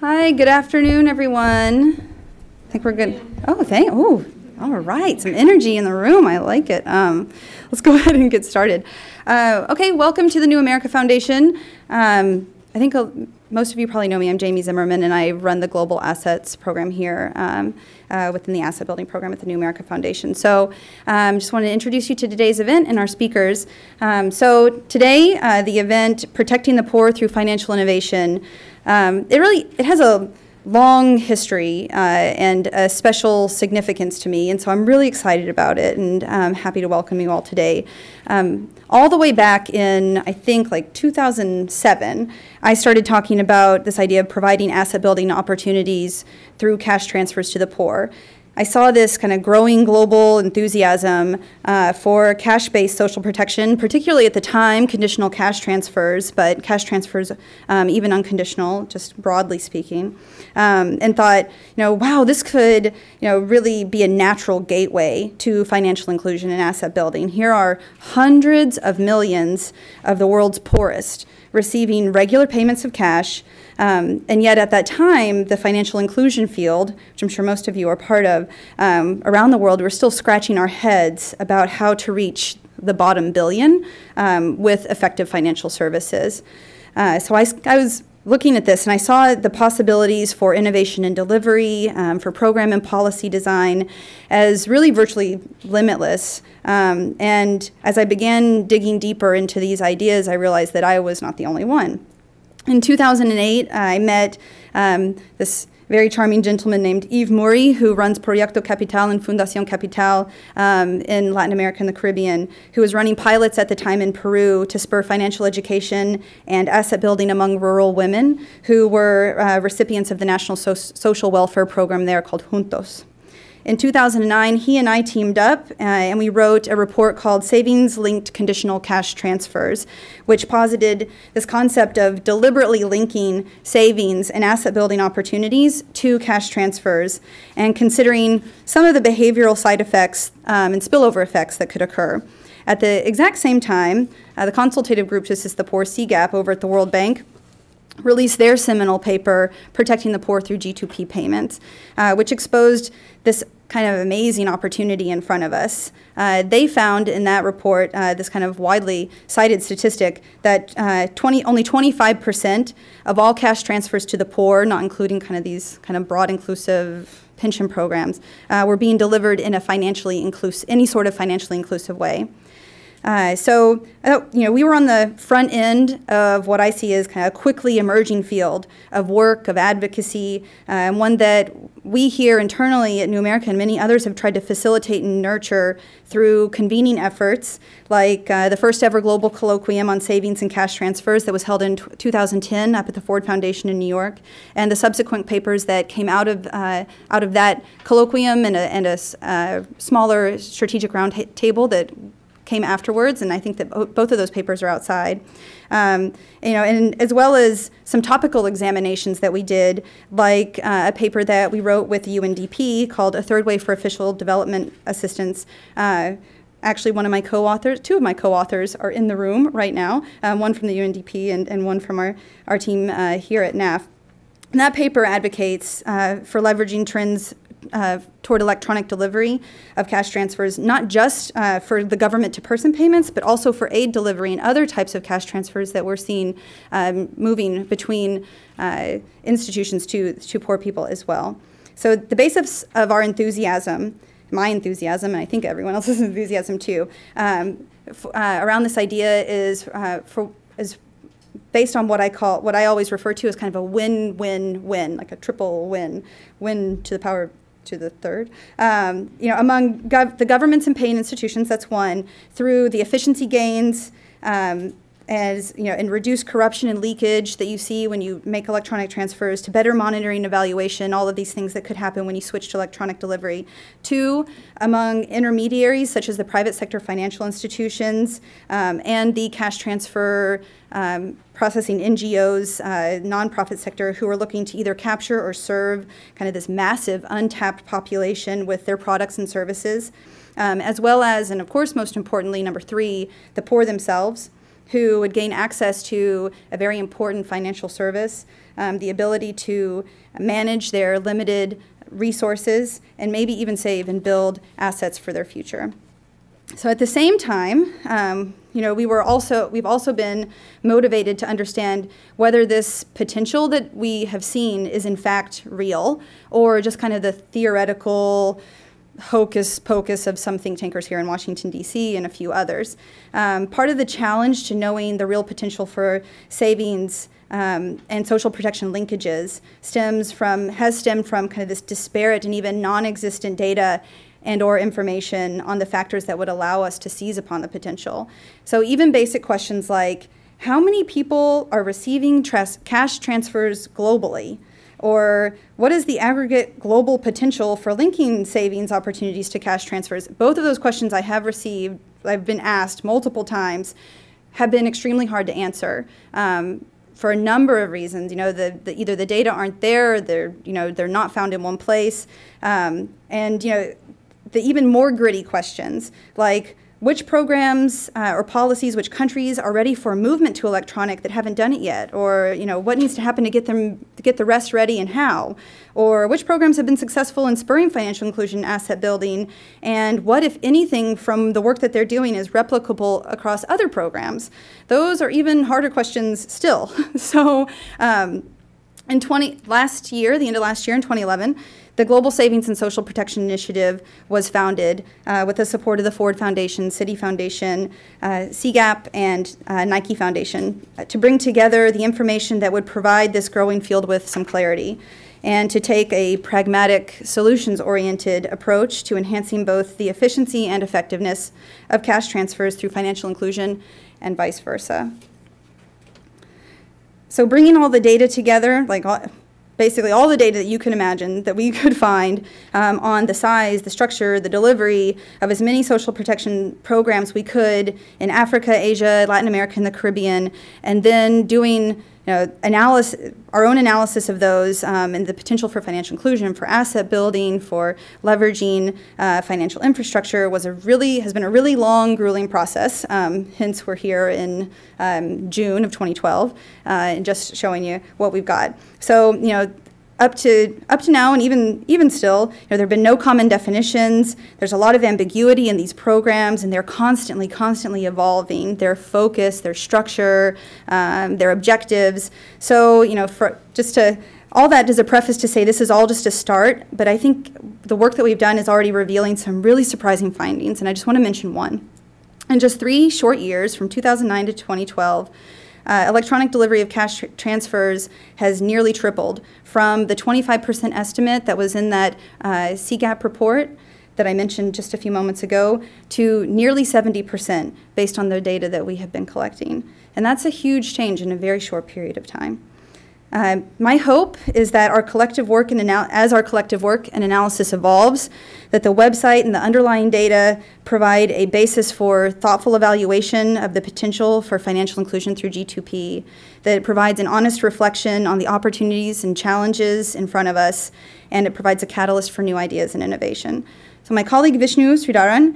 Hi, good afternoon, everyone. I think we're good. Oh, all right, some energy in the room. I like it. Let's go ahead and get started. Okay, welcome to the New America Foundation. I think most of you probably know me. I'm Jamie Zimmerman, and I run the Global Assets program here within the Asset Building program at the New America Foundation. So I just want to introduce you to today's event and our speakers. So today, the event, Protecting the Poor Through Financial Innovation, it has a long history and a special significance to me, and so I'm really excited about it, and I'm happy to welcome you all today. All the way back in, I think, like 2007, I started talking about this idea of providing asset building opportunities through cash transfers to the poor. I saw this kind of growing global enthusiasm for cash-based social protection, particularly at the time, conditional cash transfers, but cash transfers even unconditional, just broadly speaking, and thought, wow, this could, really be a natural gateway to financial inclusion and asset building. Here are hundreds of millions of the world's poorest receiving regular payments of cash, and yet at that time, the financial inclusion field, which I'm sure most of you are part of, around the world, we're still scratching our heads about how to reach the bottom billion with effective financial services. So I was looking at this, and I saw the possibilities for innovation and delivery, for program and policy design as really virtually limitless. And as I began digging deeper into these ideas, I realized that I was not the only one. In 2008, I met this very charming gentleman named Yves Mori, who runs Proyecto Capital and Fundacion Capital in Latin America and the Caribbean, who was running pilots at the time in Peru to spur financial education and asset building among rural women who were recipients of the National Social Welfare Program there called Juntos. In 2009, he and I teamed up, and we wrote a report called Savings-Linked Conditional Cash Transfers, which posited this concept of deliberately linking savings and asset-building opportunities to cash transfers and considering some of the behavioral side effects and spillover effects that could occur. At the exact same time, the Consultative Group to Assist the Poor, CGAP, over at the World Bank, released their seminal paper, Protecting the Poor Through G2P Payments, which exposed this kind of amazing opportunity in front of us. They found in that report, this kind of widely cited statistic, that only 25% of all cash transfers to the poor, not including kind of these kind of broad inclusive pension programs, were being delivered in a financially inclusive, any sort of financially inclusive way. So, we were on the front end of what I see as kind of a quickly emerging field of work, of advocacy, and one that we here internally at New America and many others have tried to facilitate and nurture through convening efforts like the first ever global colloquium on savings and cash transfers that was held in 2010 up at the Ford Foundation in New York, and the subsequent papers that came out of that colloquium and a smaller strategic roundtable that came afterwards, and I think that both of those papers are outside. And as well as some topical examinations that we did, like a paper that we wrote with UNDP called A Third Way for Official Development Assistance. Actually, two of my co-authors are in the room right now, one from the UNDP and one from our team here at NAF. And that paper advocates for leveraging trends toward electronic delivery of cash transfers, not just for the government-to-person payments, but also for aid delivery and other types of cash transfers that we're seeing moving between institutions to poor people as well. So the basis of our enthusiasm, my enthusiasm, and I think everyone else's enthusiasm too, around this idea is based on what I always refer to as kind of a win-win-win, like a triple win, win to the power of to the third, among the governments and paying institutions, that's one, through the efficiency gains, and reduce corruption and leakage that you see when you make electronic transfers, to better monitoring, evaluation, all of these things that could happen when you switch to electronic delivery. Two, among intermediaries such as the private sector financial institutions and the cash transfer processing NGOs, nonprofit sector, who are looking to either capture or serve kind of this massive untapped population with their products and services, as well as, and of course most importantly, number three, the poor themselves, who would gain access to a very important financial service, the ability to manage their limited resources, and maybe even save and build assets for their future. So at the same time, you know, we've also been motivated to understand whether this potential that we have seen is in fact real, or just kind of the theoretical hocus pocus of some think tankers here in Washington, D.C. and a few others. Part of the challenge to knowing the real potential for savings and social protection linkages has stemmed from kind of this disparate and even non-existent data and or information on the factors that would allow us to seize upon the potential. So even basic questions like, how many people are receiving cash transfers globally? Or what is the aggregate global potential for linking savings opportunities to cash transfers? Both of those questions I've been asked multiple times, have been extremely hard to answer for a number of reasons. You know, either the data aren't there, they're not found in one place, and you know, the even more gritty questions like, which programs or policies, which countries are ready for movement to electronic that haven't done it yet? Or, you know, what needs to happen to get the rest ready and how? Or which programs have been successful in spurring financial inclusion and asset building? And what, if anything, from the work that they're doing is replicable across other programs? Those are even harder questions still. So the end of last year in 2011, the Global Savings and Social Protection Initiative was founded with the support of the Ford Foundation, Citi Foundation, CGAP, and Nike Foundation to bring together the information that would provide this growing field with some clarity and to take a pragmatic, solutions-oriented approach to enhancing both the efficiency and effectiveness of cash transfers through financial inclusion and vice versa. So bringing all the data together, basically all the data that you can imagine that we could find on the size, the structure, the delivery of as many social protection programs we could in Africa, Asia, Latin America, and the Caribbean, and then doing our own analysis of those and the potential for financial inclusion, for asset building, for leveraging financial infrastructure has been a really long, grueling process. Hence, we're here in June of 2012, and just showing you what we've got. So, you know, up to now, and even still, you know, there have been no common definitions. There's a lot of ambiguity in these programs, and they're constantly evolving. Their focus, their structure, their objectives. So, you know, all that is a preface to say this is all just a start. But I think the work that we've done is already revealing some really surprising findings, and I just want to mention one. In just 3 short years, from 2009 to 2012. Electronic delivery of cash transfers has nearly tripled from the 25% estimate that was in that CGAP report that I mentioned just a few moments ago to nearly 70% based on the data that we have been collecting. And that's a huge change in a very short period of time. My hope is that as our collective work and analysis evolves, that the website and the underlying data provide a basis for thoughtful evaluation of the potential for financial inclusion through G2P, that it provides an honest reflection on the opportunities and challenges in front of us, and it provides a catalyst for new ideas and innovation. So my colleague Vishnu Sridharan,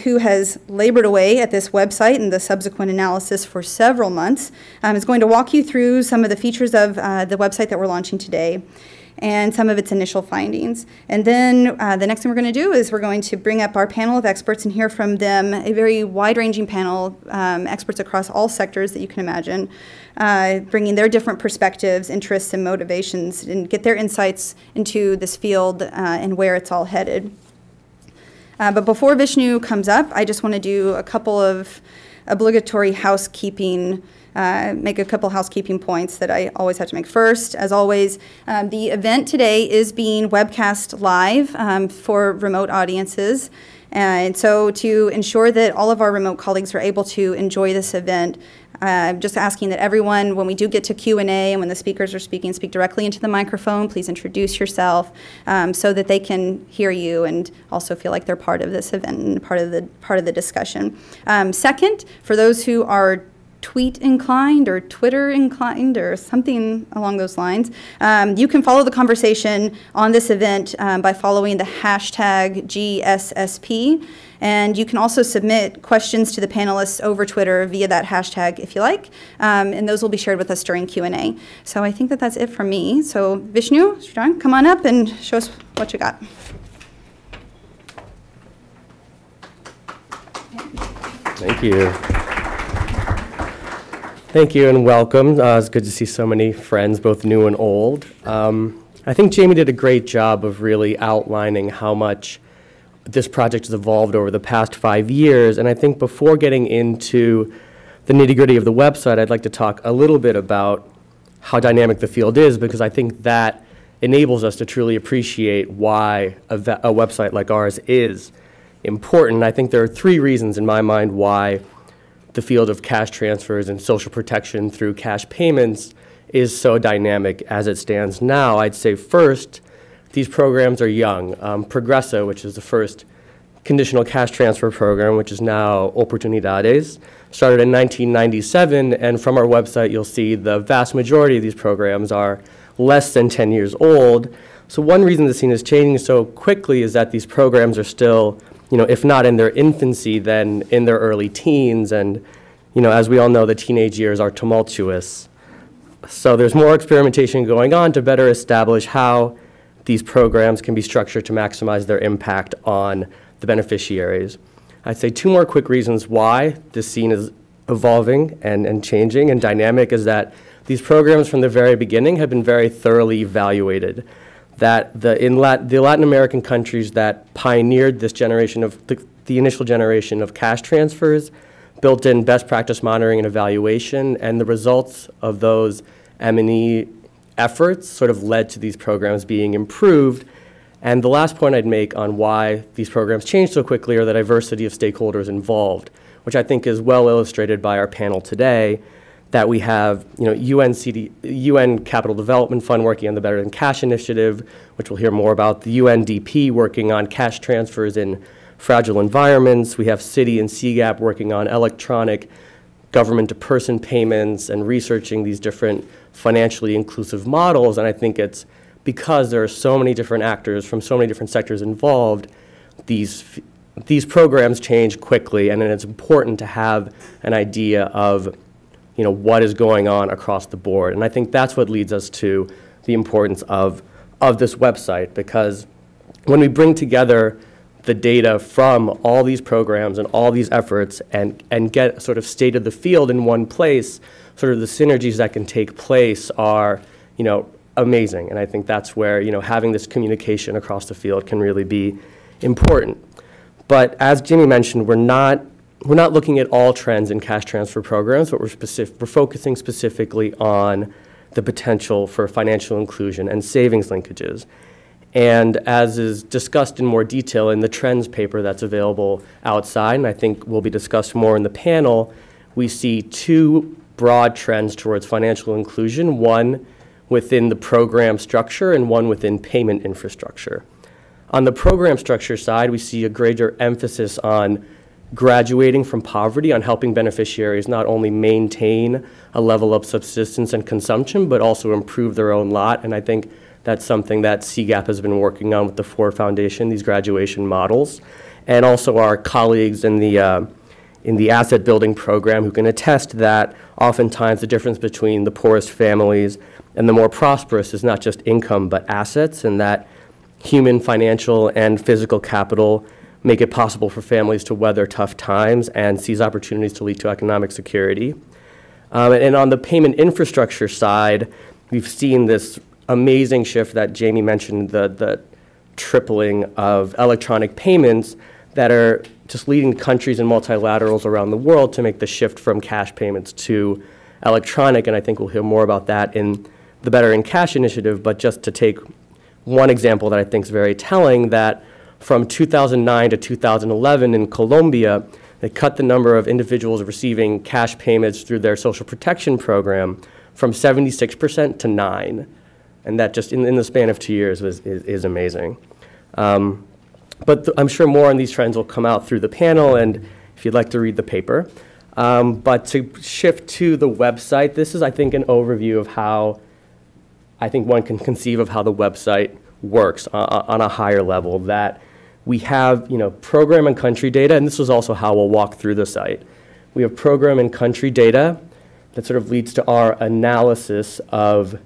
who has labored away at this website and the subsequent analysis for several months, is going to walk you through some of the features of the website that we're launching today and some of its initial findings. And then the next thing we're going to do is we're going to bring up our panel of experts and hear from them, a very wide-ranging panel, experts across all sectors that you can imagine, bringing their different perspectives, interests, and motivations, and get their insights into this field and where it's all headed. But before Vishnu comes up, I just want to do a couple of obligatory housekeeping, make a couple housekeeping points that I always have to make first. As always, the event today is being webcast live for remote audiences. And so to ensure that all of our remote colleagues are able to enjoy this event, I'm just asking that everyone, when we do get to Q&A and when the speakers are speaking, speak directly into the microphone. Please introduce yourself so that they can hear you and also feel like they're part of this event and part of the discussion. Second, for those who are tweet inclined or Twitter inclined or something along those lines. You can follow the conversation on this event by following the hashtag GSSP. And you can also submit questions to the panelists over Twitter via that hashtag if you like, and those will be shared with us during Q&A. So I think that that's it from me. So Vishnu Sridharan, come on up and show us what you got. Thank you. Thank you and welcome. It's good to see so many friends, both new and old. I think Jamie did a great job of really outlining how much this project has evolved over the past 5 years. And I think before getting into the nitty-gritty of the website, I'd like to talk a little bit about how dynamic the field is, because I think that enables us to truly appreciate why a website like ours is important. I think there are three reasons in my mind why the field of cash transfers and social protection through cash payments is so dynamic as it stands now. I'd say first, these programs are young. Progresso, which is the first conditional cash transfer program, which is now Oportunidades, started in 1997, and from our website you'll see the vast majority of these programs are less than 10 years old. So one reason the scene is changing so quickly is that these programs are still, you know, if not in their infancy, then in their early teens. And, you know, as we all know, the teenage years are tumultuous. So there's more experimentation going on to better establish how these programs can be structured to maximize their impact on the beneficiaries. I'd say two more quick reasons why this scene is evolving and changing and dynamic is that these programs from the very beginning have been very thoroughly evaluated. That the Latin American countries that pioneered this generation of the initial generation of cash transfers built in best practice monitoring and evaluation, and the results of those M&E efforts sort of led to these programs being improved. And the last point I'd make on why these programs change so quickly are the diversity of stakeholders involved, which I think is well illustrated by our panel today, that we have, you know, UN Capital Development Fund working on the Better Than Cash initiative, which we'll hear more about, the UNDP working on cash transfers in fragile environments. We have Citi and CGAP working on electronic government-to-person payments and researching these different financially inclusive models. And I think it's because there are so many different actors from so many different sectors involved, these programs change quickly, and then it's important to have an idea of, you know, what is going on across the board. And I think that's what leads us to the importance of this website, because when we bring together the data from all these programs and all these efforts and get sort of state of the field in one place, sort of the synergies that can take place are, you know, amazing. And I think that's where, you know, having this communication across the field can really be important. But as Jamie mentioned, we're not looking at all trends in cash transfer programs, but we're focusing specifically on the potential for financial inclusion and savings linkages. And as is discussed in more detail in the trends paper that's available outside, and I think will be discussed more in the panel, we see two broad trends towards financial inclusion, one within the program structure and one within payment infrastructure. On the program structure side, we see a greater emphasis on graduating from poverty, on helping beneficiaries not only maintain a level of subsistence and consumption, but also improve their own lot. And I think that's something that CGAP has been working on with the Ford Foundation, these graduation models, and also our colleagues in the asset building program who can attest that oftentimes the difference between the poorest families and the more prosperous is not just income but assets, and that human, financial, and physical capital make it possible for families to weather tough times and seize opportunities to lead to economic security. And on the payment infrastructure side, we've seen this amazing shift that Jamie mentioned, the tripling of electronic payments that are just leading countries and multilaterals around the world to make the shift from cash payments to electronic. And I think we'll hear more about that in the Better in Cash initiative. But just to take one example that I think is very telling, that from 2009 to 2011 in Colombia, they cut the number of individuals receiving cash payments through their social protection program from 76% to 9%. And that just in the span of 2 years is amazing. But I'm sure more on these trends will come out through the panel, and if you'd like to read the paper. But to shift to the website, this is, I think, an overview of how I think one can conceive of how the website works on a higher level, that we have, program and country data, and this is also how we'll walk through the site. We have program and country data that sort of leads to our analysis of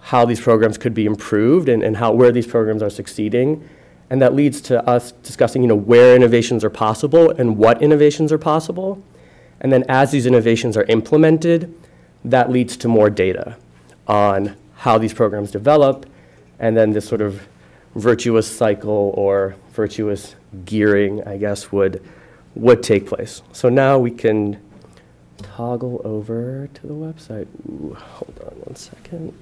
how these programs could be improved and how, where these programs are succeeding. And that leads to us discussing, where innovations are possible and what innovations are possible. And then as these innovations are implemented, that leads to more data on how these programs develop, and then this sort of virtuous cycle or virtuous gearing, I guess, would take place. So now we can toggle over to the website. Ooh, hold on one second.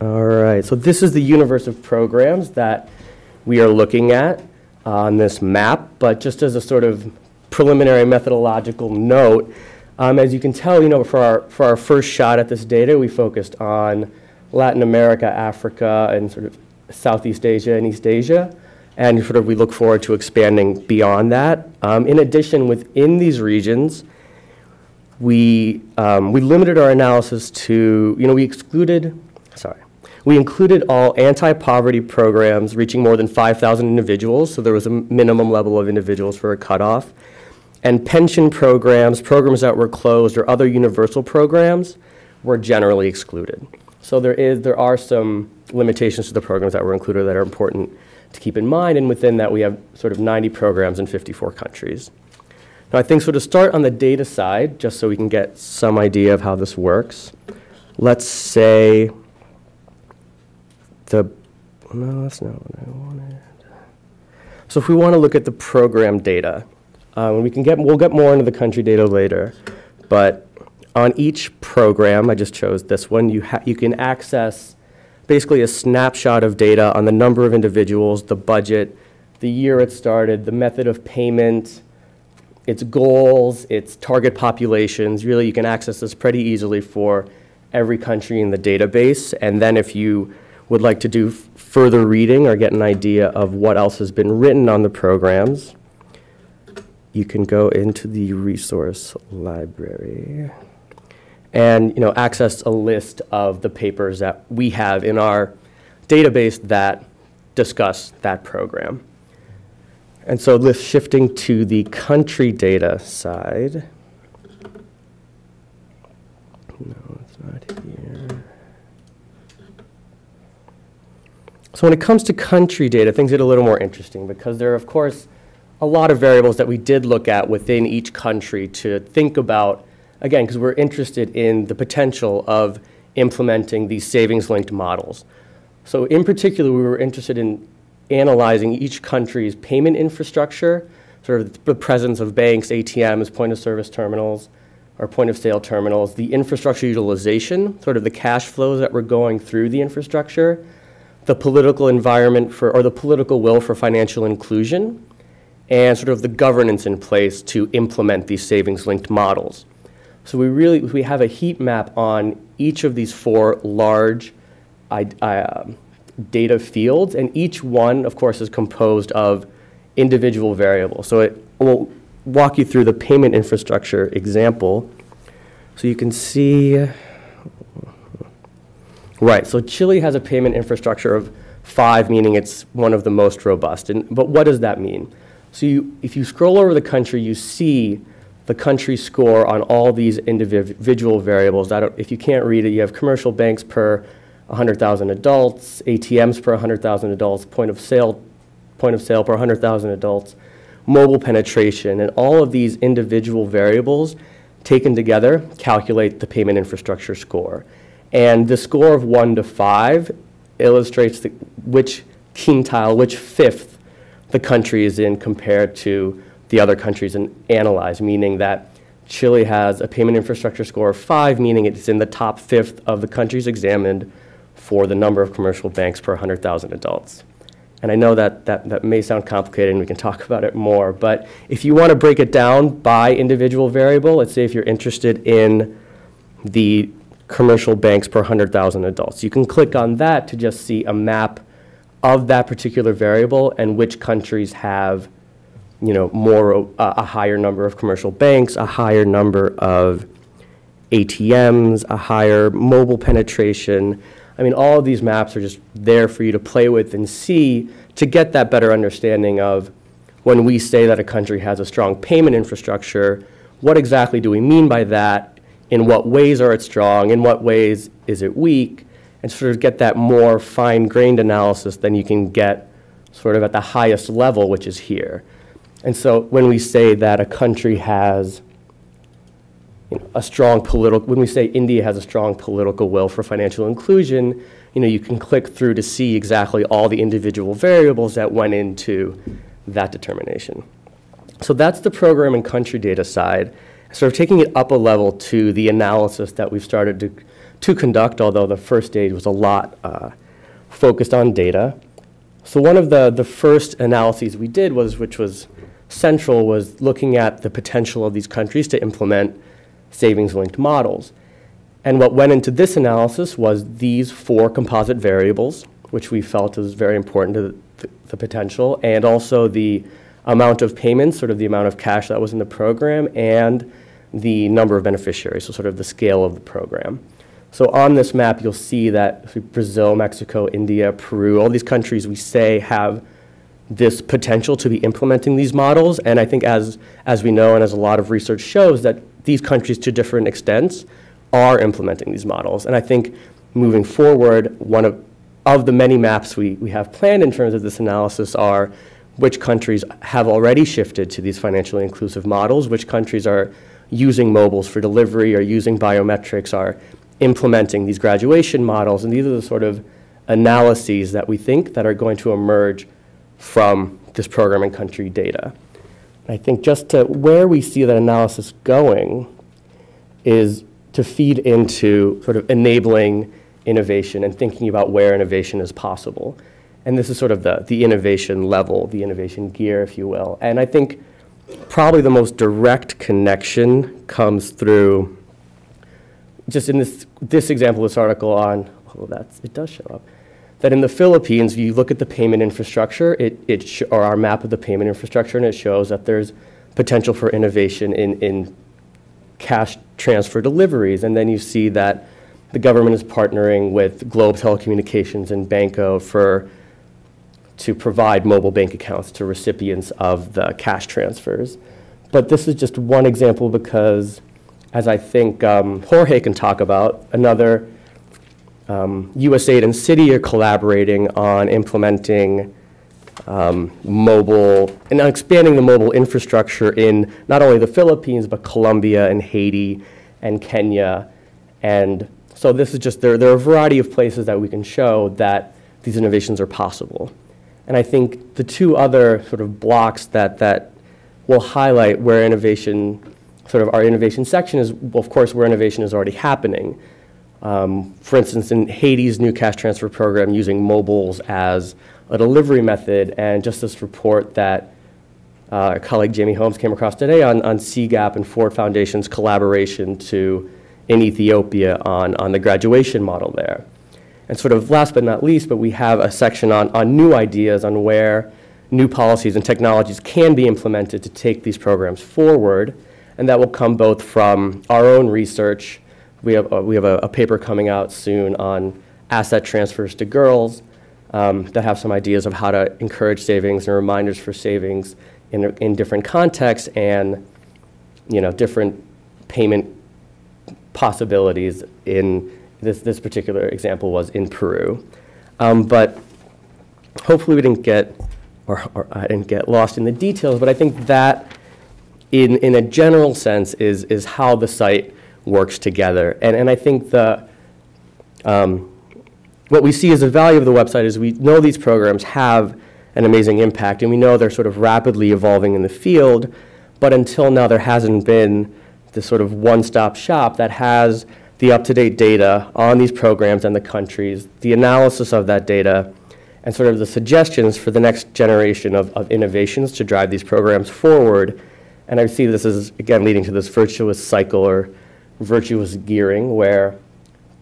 All right, so this is the universe of programs that we are looking at on this map, but just as a sort of preliminary methodological note, as you can tell, for our first shot at this data, we focused on Latin America, Africa, and sort of Southeast Asia and East Asia, and sort of we look forward to expanding beyond that. In addition, within these regions, we limited our analysis to, we included all anti-poverty programs reaching more than 5,000 individuals, so there was a minimum level of individuals for a cutoff, and pension programs, programs that were closed, or other universal programs were generally excluded. So there are some limitations to the programs that were included that are important to keep in mind, and within that we have sort of 90 programs in 54 countries. Now I think so to start on the data side, just so we can get some idea of how this works, let's say no, that's not what I wanted. So if we want to look at the program data, we'll get more into the country data later, but on each program, I just chose this one, you can access basically a snapshot of data on the number of individuals, the budget, the year it started, the method of payment, its goals, its target populations. Really, you can access this pretty easily for every country in the database, and then if you would like to do further reading or get an idea of what else has been written on the programs, you can go into the resource library and access a list of the papers that we have in our database that discuss that program. And so this shifting to the country data side. No, it's not here. So when it comes to country data, things get a little more interesting because there are, of course, a lot of variables that we did look at within each country to think about, again, because we're interested in the potential of implementing these savings-linked models. So in particular, we were interested in analyzing each country's payment infrastructure, sort of the presence of banks, ATMs, point-of-service terminals, or point-of-sale terminals, the infrastructure utilization, sort of the cash flows that were going through the infrastructure, the political environment for, or the political will for financial inclusion, and sort of the governance in place to implement these savings-linked models. So we have a heat map on each of these four large data fields, and each one, of course, is composed of individual variables. So it will walk you through the payment infrastructure example. So you can see. Right, so Chile has a payment infrastructure of 5, meaning it's one of the most robust. But what does that mean? So if you scroll over the country, you see the country score on all these individual variables. If you can't read it, you have commercial banks per 100,000 adults, ATMs per 100,000 adults, point of sale per 100,000 adults, mobile penetration, and all of these individual variables taken together calculate the payment infrastructure score. And the score of 1 to 5 illustrates which quintile, which fifth the country is in compared to the other countries and analyzed, meaning that Chile has a payment infrastructure score of 5, meaning it's in the top fifth of the countries examined for the number of commercial banks per 100,000 adults. And I know that may sound complicated and we can talk about it more, but if you want to break it down by individual variable, let's say if you're interested in the commercial banks per 100,000 adults. You can click on that to just see a map of that particular variable and which countries have, you know, more a higher number of commercial banks, a higher number of ATMs, a higher mobile penetration. I mean, all of these maps are just there for you to play with and see to get that better understanding of when we say that a country has a strong payment infrastructure, what exactly do we mean by that? In what ways are it strong? In what ways is it weak? And sort of get that more fine-grained analysis than you can get sort of at the highest level, which is here. And so when we say that a country has, you know, a strong political, when we say India has a strong political will for financial inclusion, you know, you can click through to see exactly all the individual variables that went into that determination. So that's the program and country data side, sort of taking it up a level to the analysis that we've started to conduct, although the first stage was a lot focused on data. So one of the first analyses we did was, which was central, was looking at the potential of these countries to implement savings-linked models. And what went into this analysis was these four composite variables, which we felt was very important to the potential, and also the amount of payments, sort of the amount of cash that was in the program, and the number of beneficiaries, so sort of the scale of the program. So on this map, you'll see that Brazil, Mexico, India, Peru, all these countries we say have this potential to be implementing these models. And I think as we know and as a lot of research shows, that these countries to different extents are implementing these models. And I think moving forward, one of the many maps we have planned in terms of this analysis are which countries have already shifted to these financially inclusive models, which countries are using mobiles for delivery, or using biometrics, are implementing these graduation models. And these are the sort of analyses that we think that are going to emerge from this program and country data. I think just to where we see that analysis going is to feed into sort of enabling innovation and thinking about where innovation is possible. And this is sort of the innovation level, the innovation gear, if you will. And I think probably the most direct connection comes through just in this example, this article on, oh, it does show up, that in the Philippines, you look at the payment infrastructure, or our map of the payment infrastructure, and it shows that there's potential for innovation in cash transfer deliveries. And then you see that the government is partnering with Globe Telecommunications and Banco to provide mobile bank accounts to recipients of the cash transfers. But this is just one example because, as I think Jorge can talk about, another USAID and Citi are collaborating on implementing mobile and expanding the mobile infrastructure in not only the Philippines, but Colombia and Haiti and Kenya. And so this is just, there are a variety of places that we can show that these innovations are possible. And I think the two other sort of blocks that will highlight where innovation, sort of our innovation section is, well, of course, where innovation is already happening. For instance, in Haiti's new cash transfer program, using mobiles as a delivery method, and just this report that our colleague Jamie Holmes came across today on CGAP and Ford Foundation's collaboration in Ethiopia on the graduation model there. And sort of last but not least, but we have a section on new ideas, on where new policies and technologies can be implemented to take these programs forward. And that will come both from our own research. We have a paper coming out soon on asset transfers to girls that have some ideas of how to encourage savings and reminders for savings in different contexts, and, you know, different payment possibilities. In this particular example was in Peru. But hopefully we didn't get, or I didn't get lost in the details, but I think that in a general sense is how the site works together. And I think what we see as the value of the website is we know these programs have an amazing impact, and we know they're sort of rapidly evolving in the field, but until now there hasn't been this sort of one-stop shop that has the up-to-date data on these programs and the countries, the analysis of that data, and sort of the suggestions for the next generation of innovations to drive these programs forward. And I see this as, again, leading to this virtuous cycle or virtuous gearing, where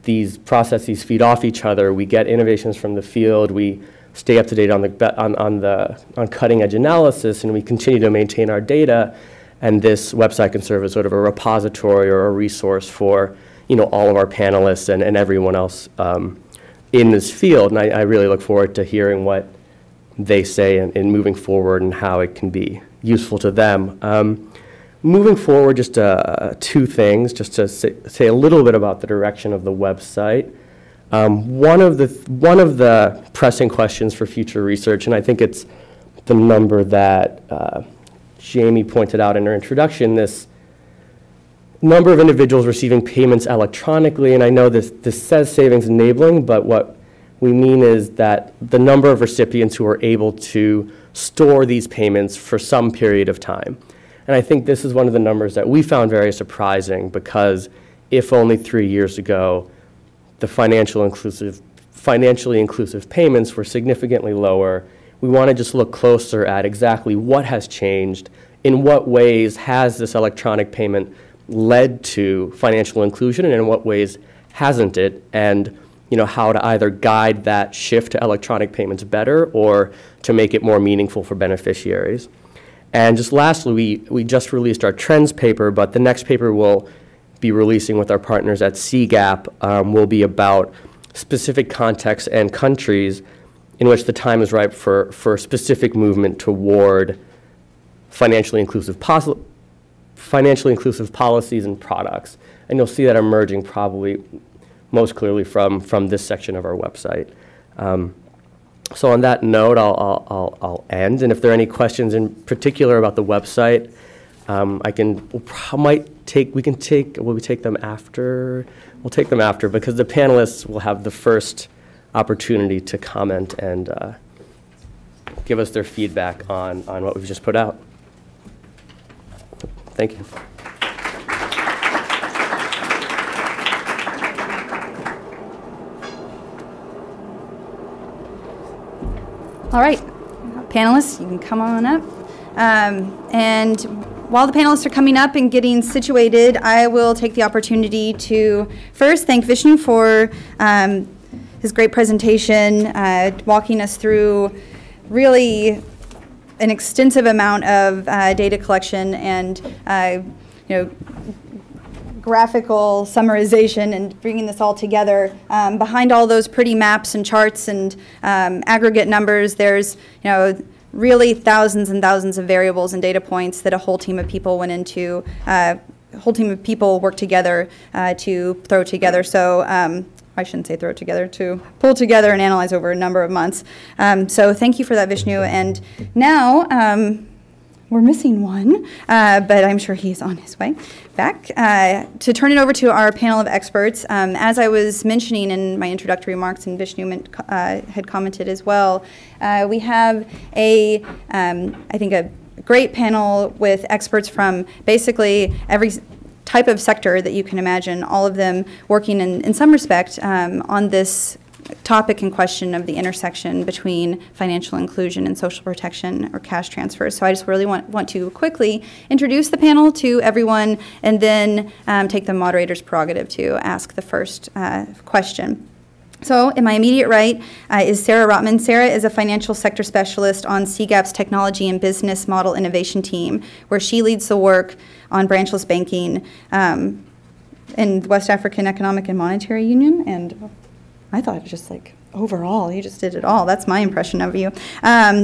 these processes feed off each other. We get innovations from the field. We stay up to date on cutting edge analysis, and we continue to maintain our data. And this website can serve as sort of a repository or a resource for, you know, all of our panelists and everyone else in this field. And I really look forward to hearing what they say in moving forward and how it can be useful to them. Moving forward, just two things, just to say a little bit about the direction of the website. One of the pressing questions for future research, and I think it's the number that Jamie pointed out in her introduction, this number of individuals receiving payments electronically. And I know this says savings enabling, but what we mean is that the number of recipients who are able to store these payments for some period of time. And I think this is one of the numbers that we found very surprising, because if only 3 years ago, the financially inclusive payments were significantly lower. We want to just look closer at exactly what has changed, in what ways has this electronic payment led to financial inclusion, and in what ways hasn't it, and you know, how to either guide that shift to electronic payments better or to make it more meaningful for beneficiaries. And just lastly, we just released our trends paper, but the next paper we'll be releasing with our partners at CGAP will be about specific contexts and countries in which the time is ripe for specific movement toward financially inclusive policies and products. And you'll see that emerging probably most clearly from this section of our website. So on that note, I'll end. And if there are any questions in particular about the website, we'll take them after, because the panelists will have the first opportunity to comment and give us their feedback on what we've just put out. Thank you. All right, panelists, you can come on up. And while the panelists are coming up and getting situated, I will take the opportunity to first thank Vishnu for his great presentation, walking us through really an extensive amount of data collection and you know, graphical summarization and bringing this all together. Behind all those pretty maps and charts and aggregate numbers, there's, you know, really thousands and thousands of variables and data points that a whole team of people went into. A whole team of people worked together to throw together. So I shouldn't say throw it together, to pull together and analyze over a number of months. So thank you for that, Vishnu. And now we're missing one, but I'm sure he's on his way back. To turn it over to our panel of experts, as I was mentioning in my introductory remarks, and Vishnu had commented as well, we have a, I think, a great panel with experts from basically every type of sector that you can imagine, all of them working in some respect on this topic and question of the intersection between financial inclusion and social protection or cash transfers. So I just really want to quickly introduce the panel to everyone and then take the moderator's prerogative to ask the first question. So in my immediate right is Sarah Rotman. Sarah is a financial sector specialist on CGAP's Technology and Business Model Innovation Team, where she leads the work on branchless banking in the West African Economic and Monetary Union. And I thought it was just like, overall, you just did it all. That's my impression of you.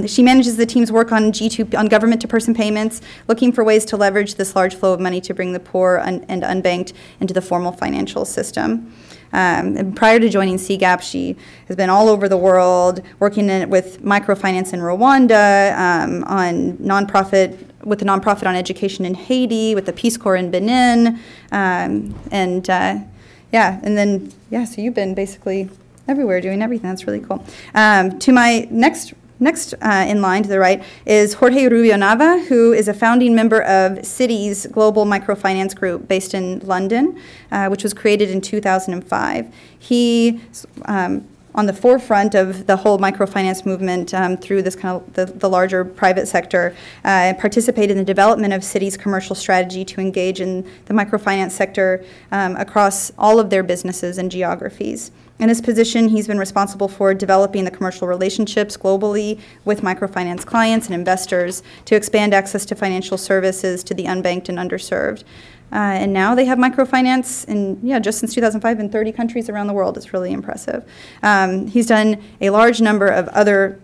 She manages the team's work on G2, on government-to-person payments, looking for ways to leverage this large flow of money to bring the poor and unbanked into the formal financial system. And prior to joining CGAP, she has been all over the world, working with microfinance in Rwanda, with a nonprofit on education in Haiti, with the Peace Corps in Benin, so you've been basically everywhere doing everything. That's really cool. To my next in line to the right is Jorge Rubio Nava, who is a founding member of Citi's Global Microfinance Group based in London, which was created in 2005. He on the forefront of the whole microfinance movement through this kind of the larger private sector, and participate in the development of Citi's commercial strategy to engage in the microfinance sector across all of their businesses and geographies. In his position, he's been responsible for developing the commercial relationships globally with microfinance clients and investors to expand access to financial services to the unbanked and underserved. And now they have microfinance in, just since 2005 in 30 countries around the world. It's really impressive. He's done a large number of other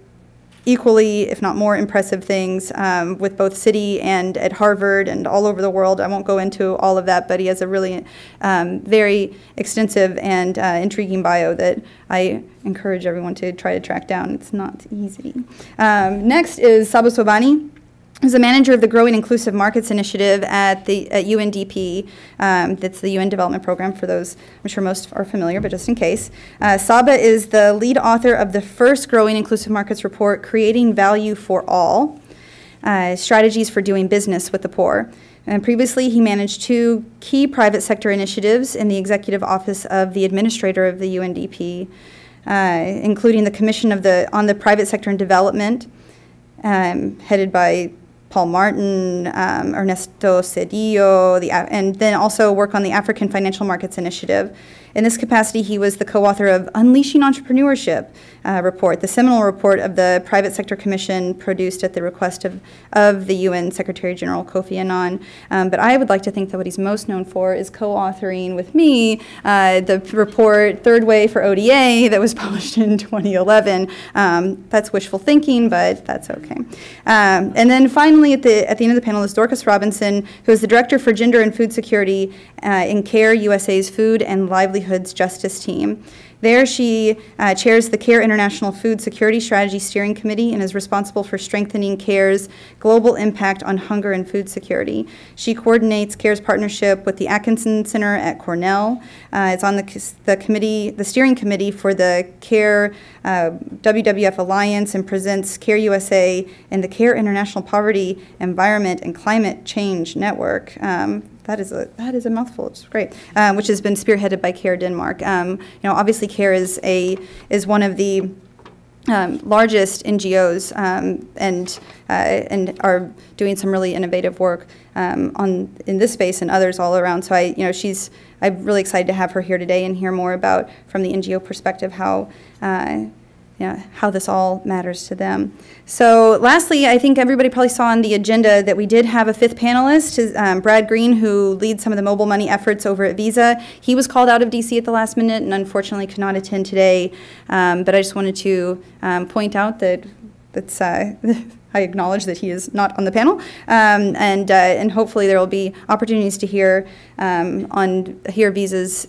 equally, if not more, impressive things with both Citi and at Harvard and all over the world. I won't go into all of that, but he has a really very extensive and intriguing bio that I encourage everyone to try to track down. It's not easy. Next is Sahba Sobhani, who's the manager of the Growing Inclusive Markets Initiative at UNDP. That's the UN Development Program for those, I'm sure most are familiar, but just in case. Sahba is the lead author of the first Growing Inclusive Markets report, Creating Value for All, Strategies for Doing Business with the Poor. And previously, he managed 2 key private sector initiatives in the executive office of the administrator of the UNDP, including the Commission on the Private Sector and Development, headed by Paul Martin, Ernesto Cedillo, and then also work on the African Financial Markets Initiative. In this capacity, he was the co-author of Unleashing Entrepreneurship report, the seminal report of the Private Sector Commission produced at the request of the UN Secretary General Kofi Annan. But I would like to think that what he's most known for is co-authoring with me the report Third Way for ODA that was published in 2011. That's wishful thinking, but that's okay. And then finally, at the end of the panel is Dorcas Robinson, who is the Director for Gender and Food Security in CARE USA's Food and Livelihoods Justice Team. There she chairs the CARE International Food Security Strategy Steering Committee and is responsible for strengthening CARE's global impact on hunger and food security. She coordinates CARE's partnership with the Atkinson Center at Cornell. It's on the steering committee for the CARE WWF Alliance and presents CARE USA and the CARE International Poverty, Environment, and Climate Change Network. That is a mouthful. It's great, which has been spearheaded by CARE Denmark. Obviously, CARE is one of the largest NGOs and are doing some really innovative work in this space and others all around. So I'm really excited to have her here today and hear more about from the NGO perspective how. How this all matters to them. So lastly, I think everybody probably saw on the agenda that we did have a 5th panelist, Brad Green, who leads some of the mobile money efforts over at Visa. He was called out of DC at the last minute and unfortunately could not attend today. But I just wanted to point out that that's, I acknowledge that he is not on the panel, and hopefully there will be opportunities to hear Visa's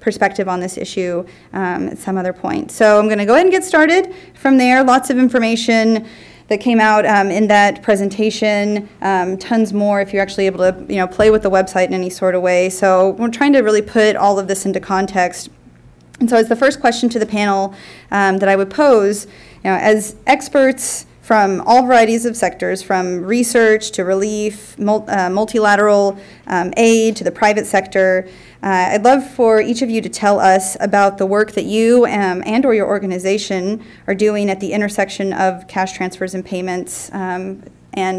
perspective on this issue at some other point. So I'm going to go ahead and get started from there. Lots of information that came out in that presentation, tons more if you're actually able to play with the website in any sort of way. So we're trying to really put all of this into context. And so as the first question to the panel that I would pose, as experts from all varieties of sectors, from research to relief, multilateral aid to the private sector, I'd love for each of you to tell us about the work that you and or your organization are doing at the intersection of cash transfers and payments and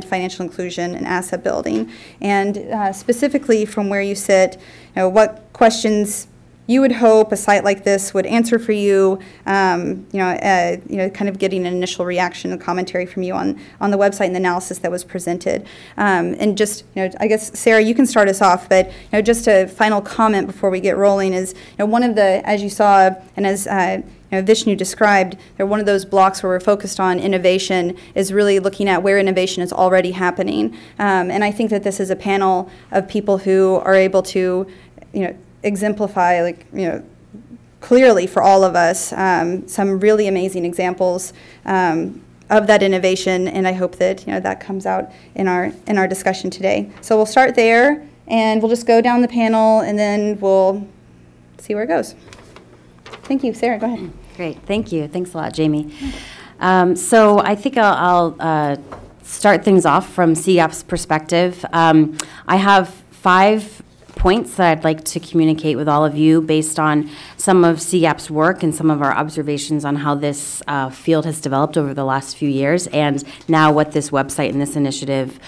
financial inclusion and asset building. And specifically from where you sit, what questions you would hope a site like this would answer for you, kind of getting an initial reaction and commentary from you on the website and the analysis that was presented. And just, I guess, Sarah, you can start us off, but just a final comment before we get rolling is, one of the, as you saw and as Vishnu described, they're one of those blocks where we're focused on innovation is really looking at where innovation is already happening. And I think that this is a panel of people who are able to, exemplify, clearly for all of us, some really amazing examples of that innovation, and I hope that that comes out in our discussion today. So we'll start there, and we'll just go down the panel, and then we'll see where it goes. Thank you, Sarah. Go ahead. Great. Thank you. Thanks a lot, Jamie. So I think I'll start things off from CGAP's perspective. I have 5 points that I'd like to communicate with all of you based on some of CGAP's work and some of our observations on how this field has developed over the last few years, and now what this website and this initiative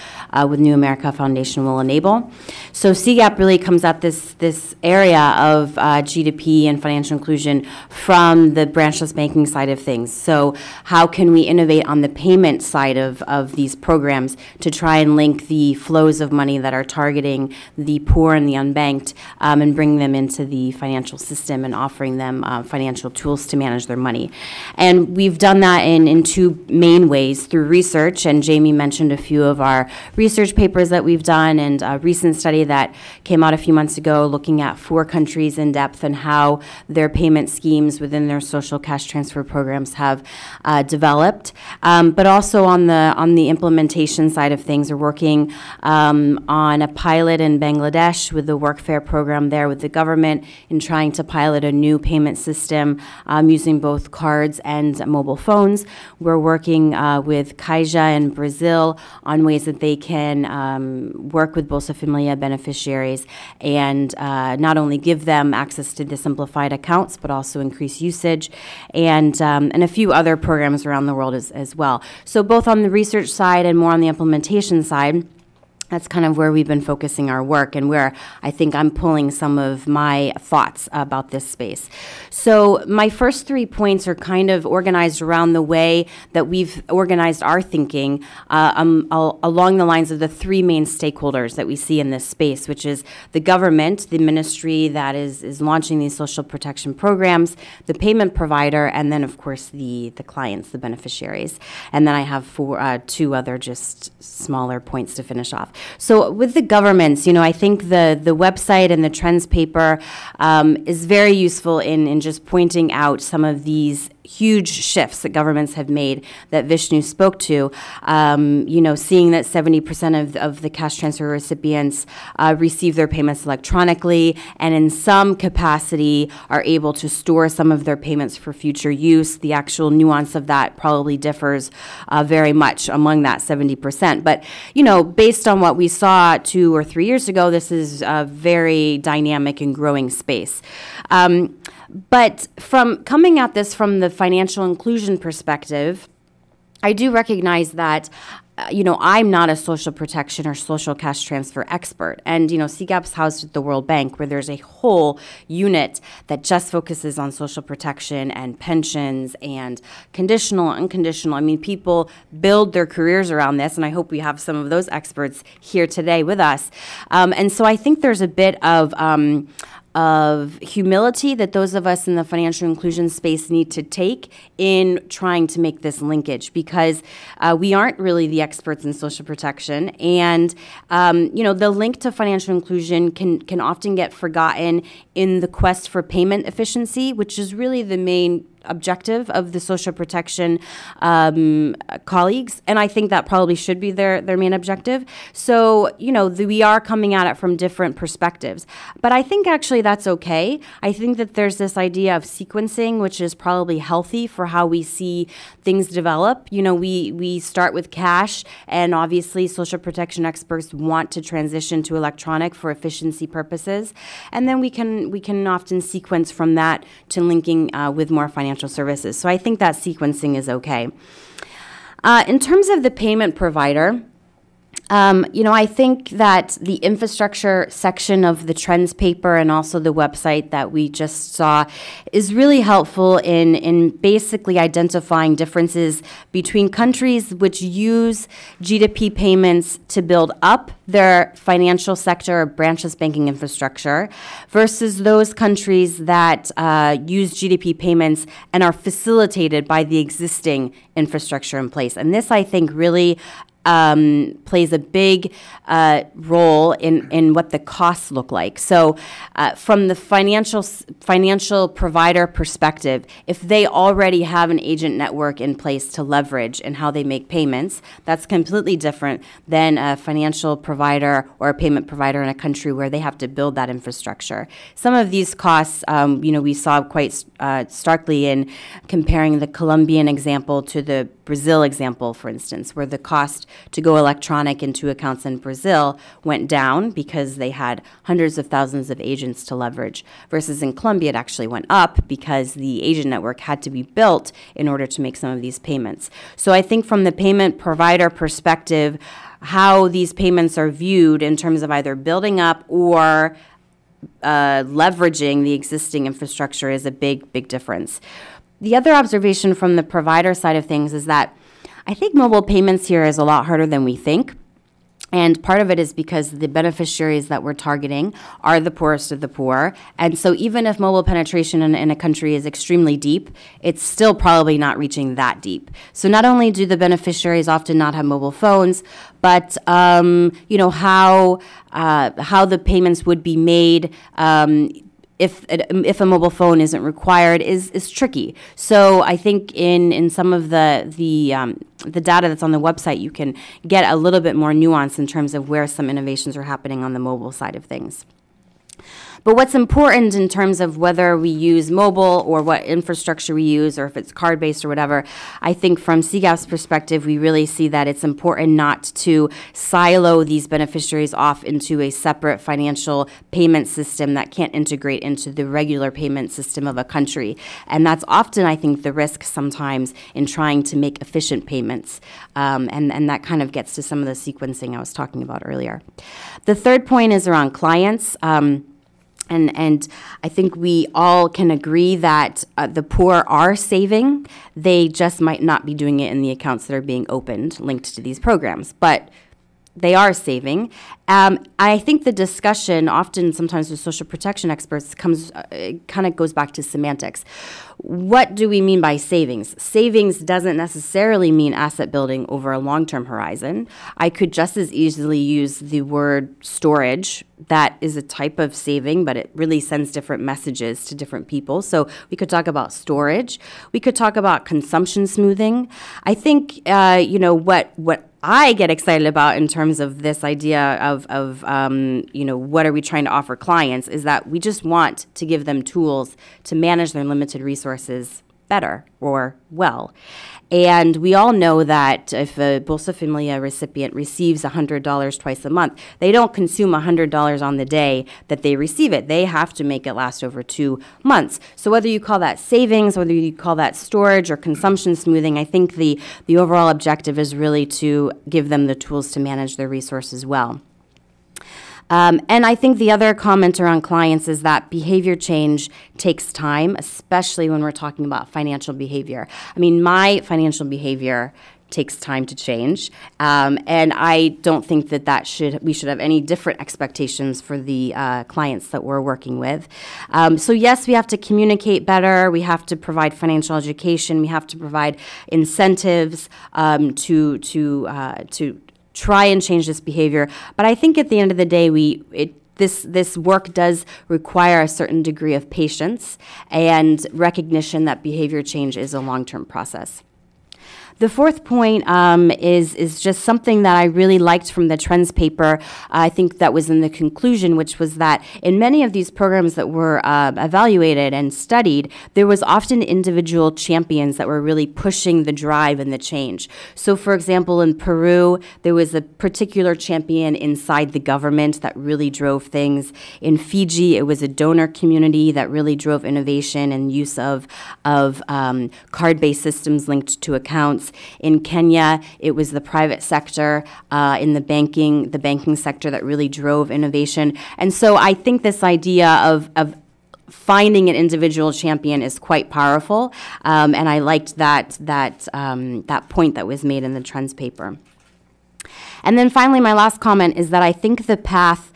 with New America Foundation will enable. So CGAP really comes at this area of G2P and financial inclusion from the branchless banking side of things. So how can we innovate on the payment side of these programs to try and link the flows of money that are targeting the poor and the unbanked and bring them into the financial system and offering them financial tools to manage their money. And we've done that in two main ways, through research, and Jamie mentioned a few of our research papers that we've done, and a recent study that came out a few months ago looking at 4 countries in depth and how their payment schemes within their social cash transfer programs have developed. But also on the implementation side of things, we're working on a pilot in Bangladesh with the Workfare program there with the government in trying to pilot a new payment system using both cards and mobile phones. We're working with Caixa in Brazil on ways that they can work with Bolsa Familia beneficiaries and not only give them access to the simplified accounts but also increase usage, and a few other programs around the world as well. So both on the research side and more on the implementation side, that's kind of where we've been focusing our work and where I think I'm pulling some of my thoughts about this space. So my first 3 points are kind of organized around the way that we've organized our thinking along the lines of the 3 main stakeholders that we see in this space, which is the government, the ministry that is launching these social protection programs, the payment provider, and then of course the clients, the beneficiaries. And then I have 2 other just smaller points to finish off. So with the governments, you know, I think the website and the trends paper is very useful in just pointing out some of these huge shifts that governments have made that Vishnu spoke to, you know, seeing that 70% of the cash transfer recipients receive their payments electronically and in some capacity are able to store some of their payments for future use. The actual nuance of that probably differs very much among that 70%. But, you know, based on what we saw 2 or 3 years ago, this is a very dynamic and growing space. But from coming at this from the financial inclusion perspective, I do recognize that you know, I'm not a social protection or social cash transfer expert. And, you know, CGAP's housed at the World Bank, where there's a whole unit that just focuses on social protection and pensions and conditional, unconditional. I mean, people build their careers around this, and I hope we have some of those experts here today with us. And so I think there's a bit of humility that those of us in the financial inclusion space need to take in trying to make this linkage, because we aren't really the experts in social protection, and you know, the link to financial inclusion can often get forgotten in the quest for payment efficiency, which is really the main objective of the social protection colleagues, and I think that probably should be their main objective. So, you know, we are coming at it from different perspectives, but I think actually that's okay. I think that there's this idea of sequencing, which is probably healthy for how we see things develop. You know, we start with cash, and obviously social protection experts want to transition to electronic for efficiency purposes, and then we can often sequence from that to linking with more financial services. So I think that sequencing is okay. In terms of the payment provider, you know, I think that the infrastructure section of the trends paper and also the website that we just saw is really helpful in basically identifying differences between countries which use G2P payments to build up their financial sector or branchless banking infrastructure versus those countries that use G2P payments and are facilitated by the existing infrastructure in place. And this, I think, really plays a big role in what the costs look like. So from the financial provider perspective, if they already have an agent network in place to leverage in how they make payments, that's completely different than a financial provider or a payment provider in a country where they have to build that infrastructure. Some of these costs, you know, we saw quite starkly in comparing the Colombian example to the Brazil example, for instance, where the cost to go electronic into accounts in Brazil went down because they had hundreds of thousands of agents to leverage, versus in Colombia it actually went up because the agent network had to be built in order to make some of these payments. So I think from the payment provider perspective, how these payments are viewed in terms of either building up or leveraging the existing infrastructure is a big, big difference. The other observation from the provider side of things is that I think mobile payments here is a lot harder than we think. And part of it is because the beneficiaries that we're targeting are the poorest of the poor. And so even if mobile penetration in a country is extremely deep, it's still probably not reaching that deep. So not only do the beneficiaries often not have mobile phones, but you know, how the payments would be made if a mobile phone isn't required is tricky. So I think in some of the data that's on the website, you can get a little bit more nuance in terms of where some innovations are happening on the mobile side of things. But what's important in terms of whether we use mobile or what infrastructure we use or if it's card-based or whatever, I think from CGAP's perspective, we really see that it's important not to silo these beneficiaries off into a separate financial payment system that can't integrate into the regular payment system of a country. And that's often, I think, the risk sometimes in trying to make efficient payments. And that kind of gets to some of the sequencing I was talking about earlier. The third point is around clients. And I think we all can agree that the poor are saving. They just might not be doing it in the accounts that are being opened, linked to these programs. But they are saving. I think the discussion often sometimes with social protection experts comes, kind of goes back to semantics. What do we mean by savings? Savings doesn't necessarily mean asset building over a long-term horizon. I could just as easily use the word storage. That is a type of saving, but it really sends different messages to different people. So we could talk about storage. We could talk about consumption smoothing. I think, you know, what I get excited about in terms of this idea of you know, what are we trying to offer clients is that we just want to give them tools to manage their limited resources better or well. And we all know that if a Bolsa Familia recipient receives $100 twice a month, they don't consume $100 on the day that they receive it. They have to make it last over 2 months. So whether you call that savings, whether you call that storage or consumption smoothing, I think the overall objective is really to give them the tools to manage their resources well. And I think the other comment around clients is that behavior change takes time, especially when we're talking about financial behavior. I mean, my financial behavior takes time to change, and I don't think we should have any different expectations for the clients that we're working with. So yes, we have to communicate better, we have to provide financial education, we have to provide incentives to try and change this behavior, but I think at the end of the day, this work does require a certain degree of patience and recognition that behavior change is a long-term process. The fourth point is just something that I really liked from the trends paper. I think that was in the conclusion, which was that in many of these programs that were evaluated and studied, there was often individual champions that were really pushing the drive and the change. So for example, in Peru, there was a particular champion inside the government that really drove things. In Fiji, it was a donor community that really drove innovation and use of card-based systems linked to accounts. In Kenya, it was the private sector in the banking sector that really drove innovation. And so I think this idea of finding an individual champion is quite powerful. And I liked that point that was made in the trends paper. And then finally, my last comment is that I think the path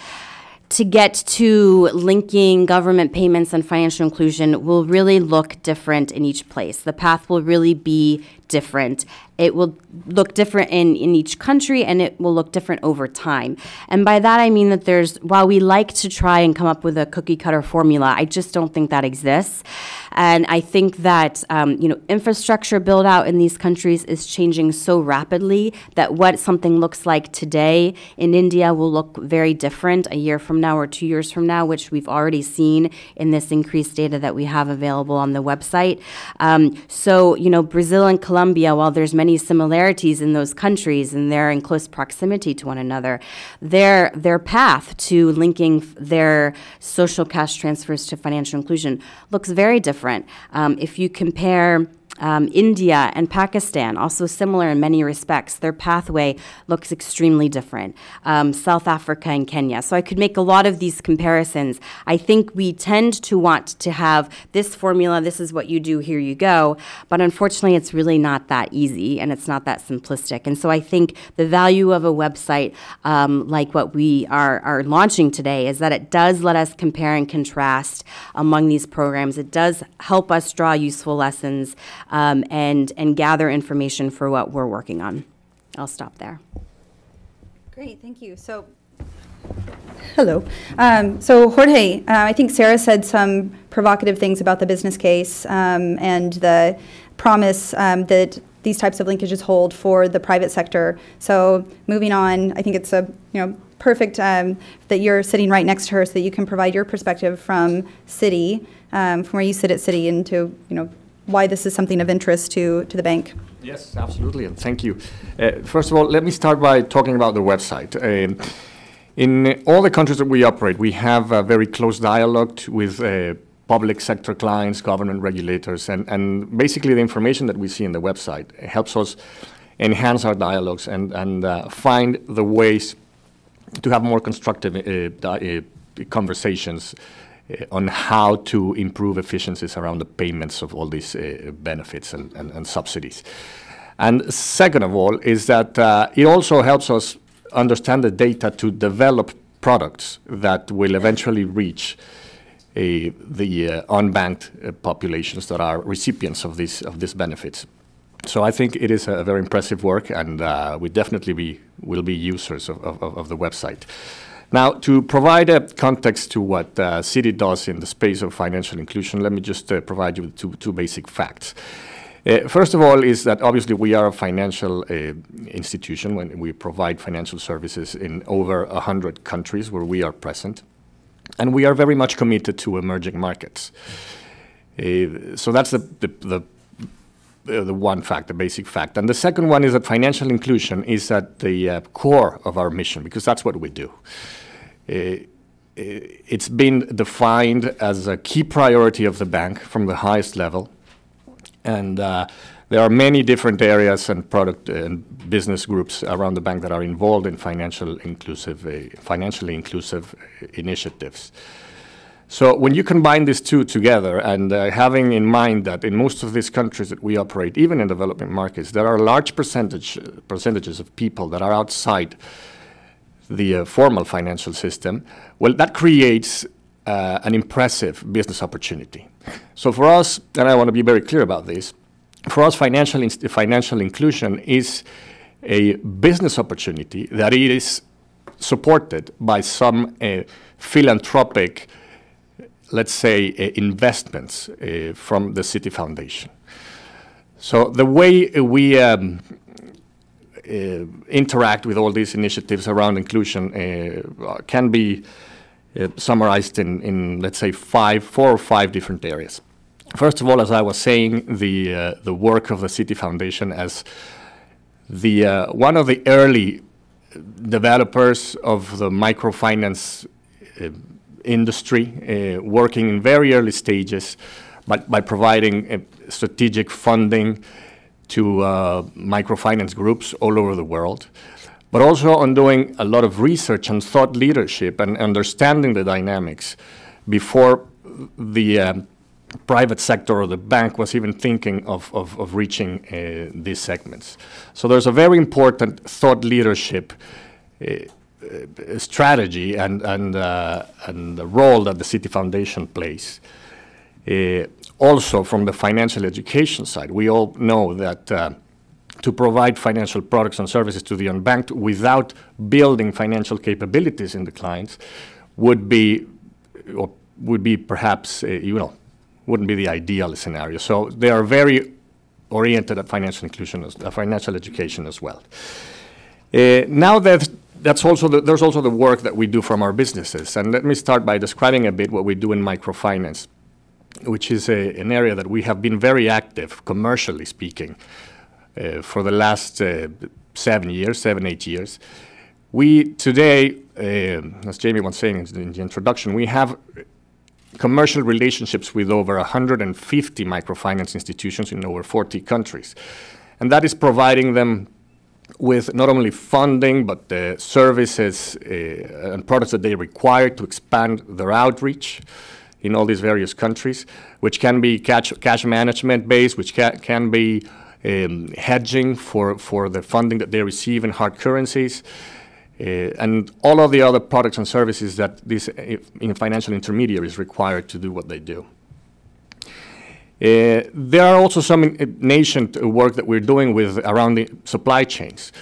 to get to linking government payments and financial inclusion will really look different in each place. The path will really be different. It will look different in each country, and it will look different over time. And by that I mean that while we like to try and come up with a cookie-cutter formula, I just don't think that exists. And I think that you know, infrastructure build-out in these countries is changing so rapidly that what something looks like today in India will look very different a year from now or 2 years from now, which we've already seen in this increased data that we have available on the website. So you know, Brazil and Colombia Colombia, while there's many similarities in those countries and they're in close proximity to one another, their path to linking their social cash transfers to financial inclusion looks very different. If you compare India and Pakistan, also similar in many respects, their pathway looks extremely different. South Africa and Kenya. So I could make a lot of these comparisons. I think we tend to want to have this formula, this is what you do, here you go. But unfortunately, it's really not that easy and it's not that simplistic. And so I think the value of a website like what we are launching today is that it does let us compare and contrast among these programs. It does help us draw useful lessons and gather information for what we're working on. I'll stop there. Great, thank you. So, hello. So Jorge, I think Sarah said some provocative things about the business case and the promise that these types of linkages hold for the private sector. So moving on, I think it's a perfect that you're sitting right next to her so that you can provide your perspective from Citi, from where you sit at Citi, into why this is something of interest to the bank. Yes, absolutely, and thank you. First of all, let me start by talking about the website. In all the countries that we operate, we have a very close dialogue with public sector clients, government regulators, and basically the information that we see in the website helps us enhance our dialogues and find the ways to have more constructive conversations on how to improve efficiencies around the payments of all these benefits and subsidies. And second of all is that it also helps us understand the data to develop products that will eventually reach the unbanked populations that are recipients of these benefits. So I think it is a very impressive work, and we definitely will be users of the website. Now, to provide a context to what Citi does in the space of financial inclusion, let me just provide you with two basic facts. First of all is that obviously we are a financial institution when we provide financial services in over 100 countries where we are present, and we are very much committed to emerging markets. So that's the one fact, the basic fact. And the second one is that financial inclusion is at the core of our mission, because that's what we do. It's been defined as a key priority of the bank from the highest level. And there are many different areas and product and business groups around the bank that are involved in financially inclusive initiatives. So when you combine these two together, and having in mind that in most of these countries that we operate, even in developing markets, there are large percentages of people that are outside the formal financial system, well, that creates an impressive business opportunity. So for us, and I want to be very clear about this, for us financial inclusion is a business opportunity that it is supported by some philanthropic, let's say, investments from the Citi Foundation. So the way we interact with all these initiatives around inclusion can be summarized in, let's say, four or five different areas. First of all, as I was saying, the work of the Citi Foundation as the one of the early developers of the microfinance industry, working in very early stages, but by providing strategic funding to microfinance groups all over the world, but also on doing a lot of research and thought leadership and understanding the dynamics before the private sector or the bank was even thinking of reaching these segments. So there's a very important thought leadership strategy and the role that the Citi Foundation plays. Also, from the financial education side, we all know that to provide financial products and services to the unbanked without building financial capabilities in the clients would be perhaps wouldn't be the ideal scenario. So they are very oriented at financial inclusion, financial education as well. Now that there's also the work that we do from our businesses. And let me start by describing a bit what we do in microfinance, which is an area that we have been very active, commercially speaking, for the last 7, 8 years. We today, as Jamie was saying in the introduction, we have commercial relationships with over 150 microfinance institutions in over 40 countries. And that is providing them with not only funding, but the services and products that they require to expand their outreach in all these various countries, which can be cash management based, which can be hedging for the funding that they receive in hard currencies, and all of the other products and services that these financial intermediaries require to do what they do. There are also some nascent work that we're doing with around the supply chains.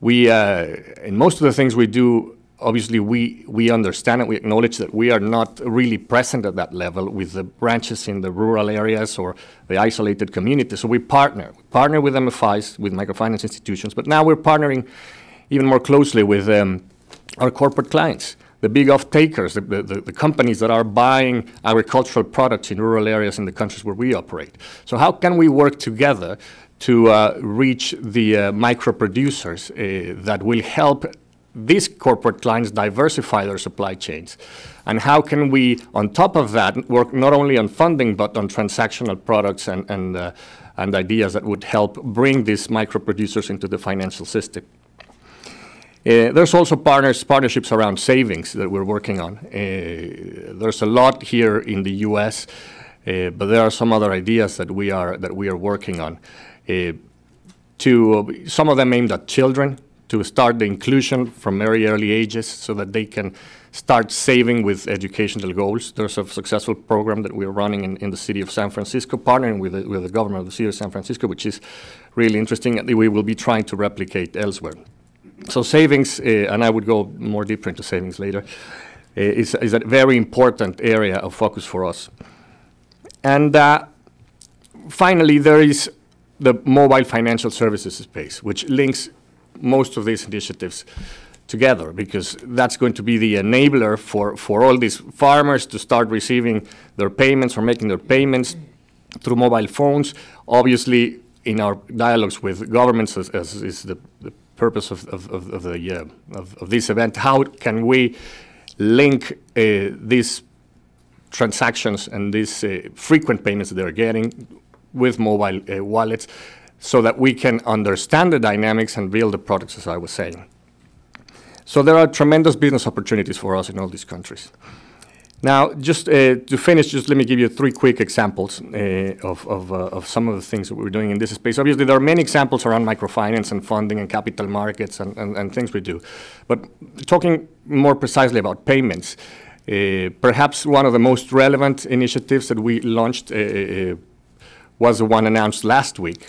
We, in most of the things we do, obviously we understand and we acknowledge that we are not really present at that level with the branches in the rural areas or the isolated communities. So we partner with MFIs, with microfinance institutions, but now we're partnering even more closely with our corporate clients, the big off-takers, the companies that are buying agricultural products in rural areas in the countries where we operate. So how can we work together to reach the micro-producers that will help these corporate clients diversify their supply chains? And how can we, on top of that, work not only on funding, but on transactional products and ideas that would help bring these micro-producers into the financial system? There's also partnerships around savings that we're working on. There's a lot here in the U.S., but there are some other ideas that we are working on. Some of them aimed at children, to start the inclusion from very early ages so that they can start saving with educational goals. There's a successful program that we're running in the city of San Francisco, partnering with the government of the city of San Francisco, which is really interesting, and we will be trying to replicate elsewhere. So savings, and I would go more deeper into savings later, is a very important area of focus for us. And finally, there is the mobile financial services space, which links most of these initiatives together, because that's going to be the enabler for all these farmers to start receiving their payments or making their payments through mobile phones. Obviously, in our dialogues with governments, as is the purpose of this event, how can we link these transactions and these frequent payments that they're getting with mobile wallets so that we can understand the dynamics and build the products, as I was saying. So there are tremendous business opportunities for us in all these countries. Now, just to finish, just let me give you 3 quick examples of some of the things that we're doing in this space. Obviously, there are many examples around microfinance and funding and capital markets and things we do. But talking more precisely about payments, perhaps one of the most relevant initiatives that we launched was the one announced last week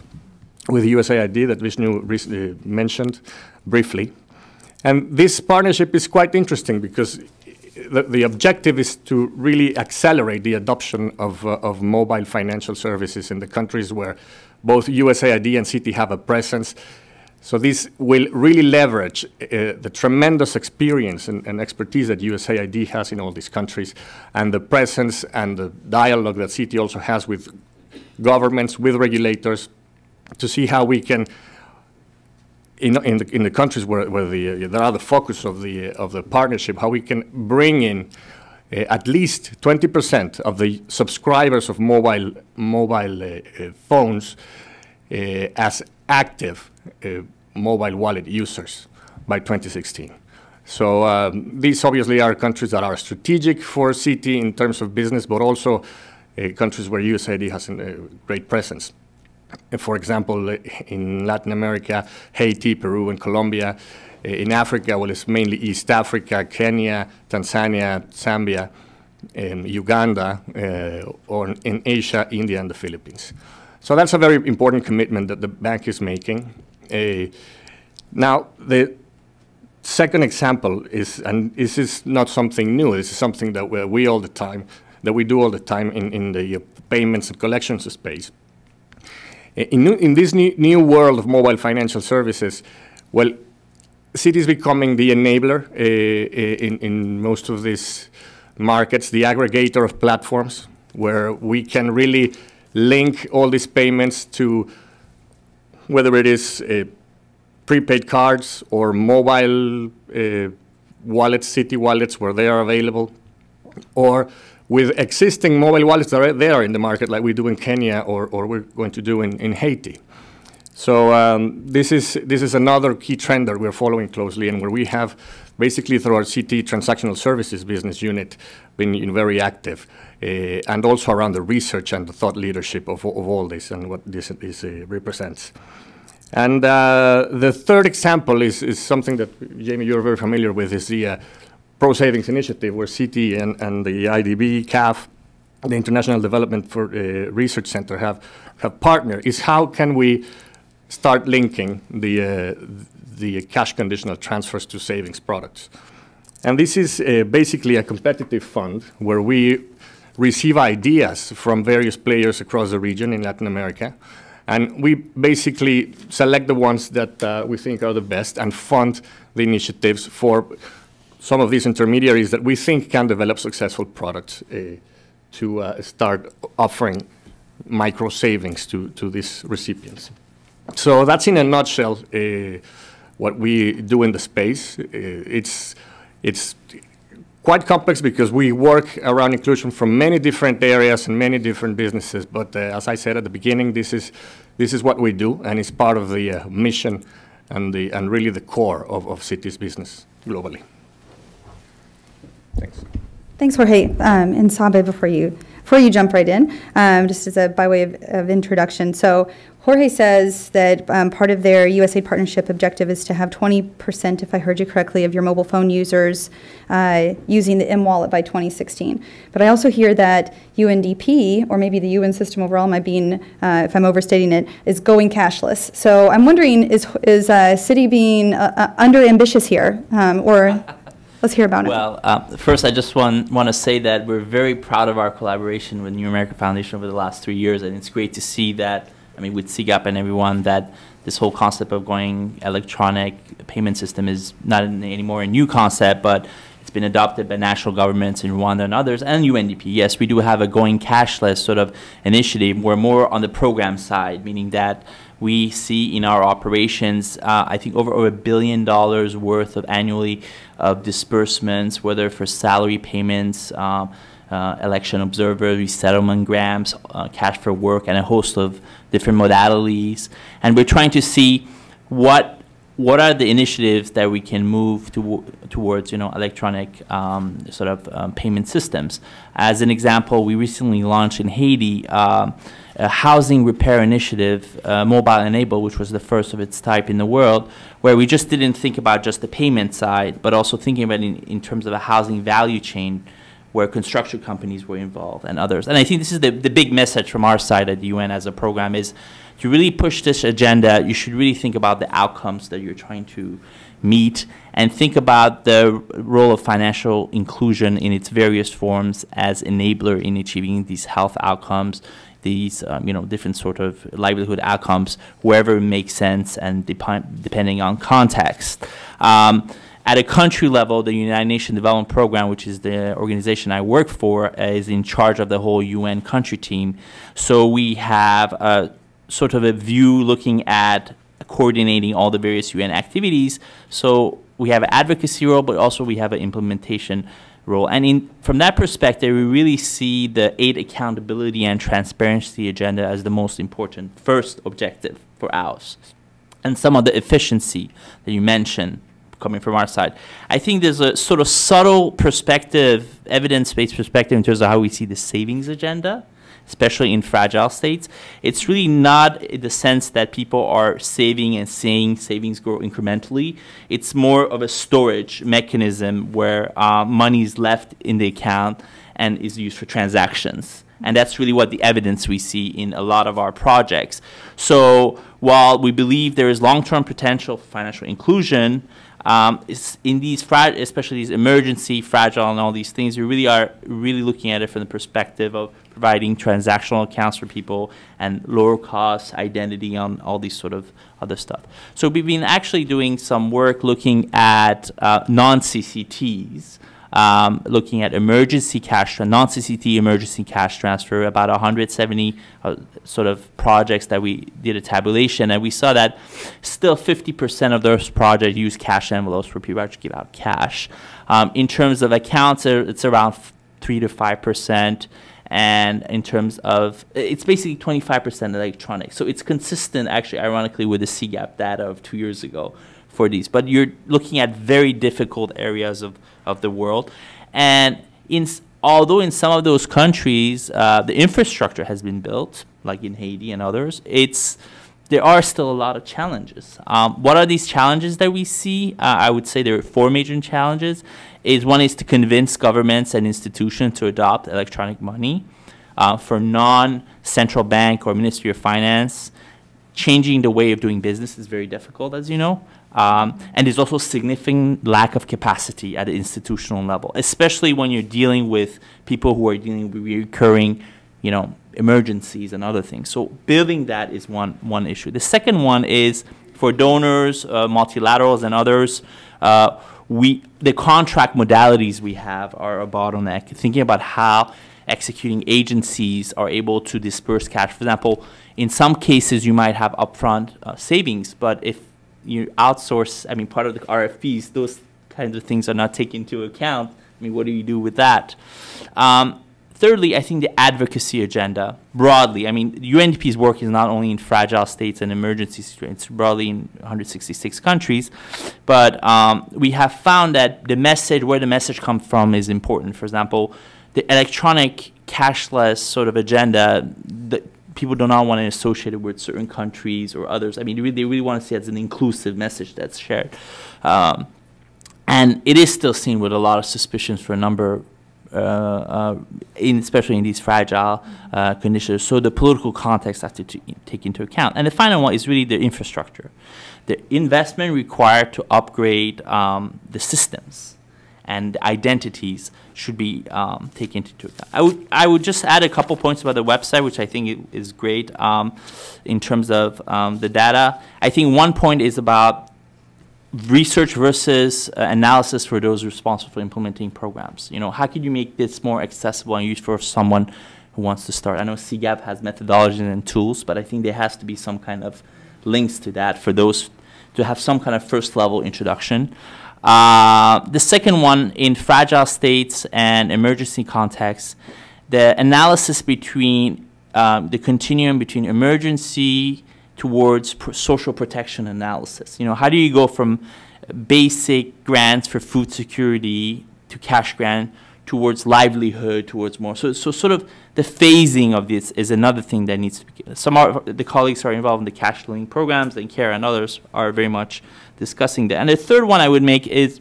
with USAID that Vishnu mentioned briefly. And this partnership is quite interesting because the objective is to really accelerate the adoption of mobile financial services in the countries where both USAID and Citi have a presence. So this will really leverage the tremendous experience and expertise that USAID has in all these countries, and the presence and the dialogue that Citi also has with governments, with regulators, to see how we can, in the countries where there are the focus of the partnership, how we can bring in at least 20% of the subscribers of mobile phones as active mobile wallet users by 2016. So these obviously are countries that are strategic for Citi in terms of business, but also countries where USAID has a great presence. For example, in Latin America, Haiti, Peru, and Colombia. In Africa, well, it's mainly East Africa, Kenya, Tanzania, Zambia, Uganda, or in Asia, India, and the Philippines. So that's a very important commitment that the bank is making. Now, the second example is, and this is not something new, this is something that we do all the time in the payments and collections space. In this new world of mobile financial services, well, Citi is becoming the enabler in most of these markets, the aggregator of platforms, where we can really link all these payments to whether it is prepaid cards or mobile wallets, city wallets where they are available, or with existing mobile wallets that are there in the market like we do in Kenya or we're going to do in Haiti. So this is another key trend that we're following closely and where we have basically through our Citi Transactional Services business unit been very active and also around the research and the thought leadership of all this and what this is, represents. And the third example is something that, Jamie, you're very familiar with, is the Pro Savings Initiative, where Citi and the IDB, CAF, the International Development for Research Center have partnered, is how can we start linking the cash conditional transfers to savings products. And this is basically a competitive fund where we receive ideas from various players across the region in Latin America. And we basically select the ones that we think are the best and fund the initiatives for some of these intermediaries that we think can develop successful products to start offering micro savings to these recipients. So that's in a nutshell what we do in the space. It's quite complex because we work around inclusion from many different areas and many different businesses. But as I said at the beginning, this is what we do, and it's part of the mission and really the core of Citi's business globally. Thanks. Thanks, Jorge. And Sahba, before you jump right in, just as by way of introduction. So Jorge says that part of their USAID partnership objective is to have 20%, if I heard you correctly, of your mobile phone users using the M-Wallet by 2016. But I also hear that UNDP, or maybe the UN system overall, might be, if I'm overstating it, is going cashless. So I'm wondering, is Citi being under ambitious here, or? Let's hear about it. Well, first, I just want to say that we're very proud of our collaboration with New America Foundation over the last 3 years, and it's great to see that, I mean, with CGAP and everyone, that this whole concept of going electronic payment system is not anymore a new concept, but it's been adopted by national governments in Rwanda and others, and UNDP. Yes, we do have a going cashless sort of initiative. We're more on the program side, meaning that we see in our operations, I think, over $1 billion worth of annually of disbursements, whether for salary payments, election observer, resettlement grants, cash for work, and a host of different modalities. And we're trying to see what are the initiatives that we can move towards, you know, electronic payment systems. As an example, we recently launched in Haiti a housing repair initiative, mobile enabled, which was the first of its type in the world, where we just didn't think about just the payment side, but also thinking about in terms of a housing value chain where construction companies were involved and others. And I think this is the big message from our side at the UN as a program is to really push this agenda, you should really think about the outcomes that you're trying to meet and think about the role of financial inclusion in its various forms as enabler in achieving these health outcomes, these different sort of livelihood outcomes wherever it makes sense and depending on context. At a country level, the United Nations Development Program, which is the organization I work for, is in charge of the whole UN country team. So we have a sort of a view looking at coordinating all the various UN activities. So we have an advocacy role, but also we have an implementation role. And from that perspective, we really see the aid accountability and transparency agenda as the most important first objective for ours. And some of the efficiency that you mentioned coming from our side. I think there's a sort of subtle perspective, evidence-based perspective in terms of how we see the savings agenda, especially in fragile states. It's really not the sense that people are saving and seeing savings grow incrementally. It's more of a storage mechanism where money is left in the account and is used for transactions. And that's really what the evidence we see in a lot of our projects. So while we believe there is long-term potential for financial inclusion, it's in these, especially these emergency, fragile, and all these things, we really are looking at it from the perspective of providing transactional accounts for people and lower cost identity on all these sort of other stuff. So we've been actually doing some work looking at non-CCTs looking at emergency cash, non-CCT emergency cash transfer, about 170 sort of projects that we did a tabulation, and we saw that still 50% of those projects use cash envelopes for people to give out cash. In terms of accounts, it's around 3 to 5%. And in terms of, it's basically 25% electronic. So it's consistent, actually, ironically, with the CGAP data of 2 years ago for these. But you're looking at very difficult areas of the world. And although in some of those countries, the infrastructure has been built, like in Haiti and others, there are still a lot of challenges. What are these challenges that we see? I would say there are four major challenges. One is to convince governments and institutions to adopt electronic money for non-central bank or Ministry of Finance. Changing the way of doing business is very difficult, as you know. And there's also significant lack of capacity at the institutional level, especially when you're dealing with people who are dealing with recurring, you know, emergencies and other things. So building that is one issue. The second one is for donors, multilaterals, and others, the contract modalities we have are a bottleneck. Thinking about how executing agencies are able to disperse cash. For example, in some cases you might have upfront savings, but if you outsource, I mean, part of the RFPs, those kinds of things are not taken into account. I mean, what do you do with that? Thirdly, I think the advocacy agenda broadly. I mean, UNDP's work is not only in fragile states and emergency situations, it's broadly in 166 countries. But we have found that where the message comes from is important. For example, the electronic cashless sort of agenda that people do not want to associate it with certain countries or others. I mean, they really want to see it as an inclusive message that's shared. And it is still seen with a lot of suspicions for a number of especially in these fragile conditions. So the political context has to take into account. And the final one is really the infrastructure. The investment required to upgrade the systems and identities should be taken into account. I would just add a couple points about the website, which I think is great in terms of the data. I think one point is about research versus analysis for those responsible for implementing programs. You know, how could you make this more accessible and useful for someone who wants to start? I know CGAP has methodologies and tools, but I think there has to be some kind of links to that for those to have some kind of first level introduction. The second one, in fragile states and emergency contexts, the analysis between the continuum between emergency towards social protection analysis. You know, how do you go from basic grants for food security to cash grant towards livelihood, towards more? So sort of the phasing of this is another thing that needs to be. Some of the colleagues are involved in the cash lending programs, and CARE and others are very much discussing that. And the third one I would make is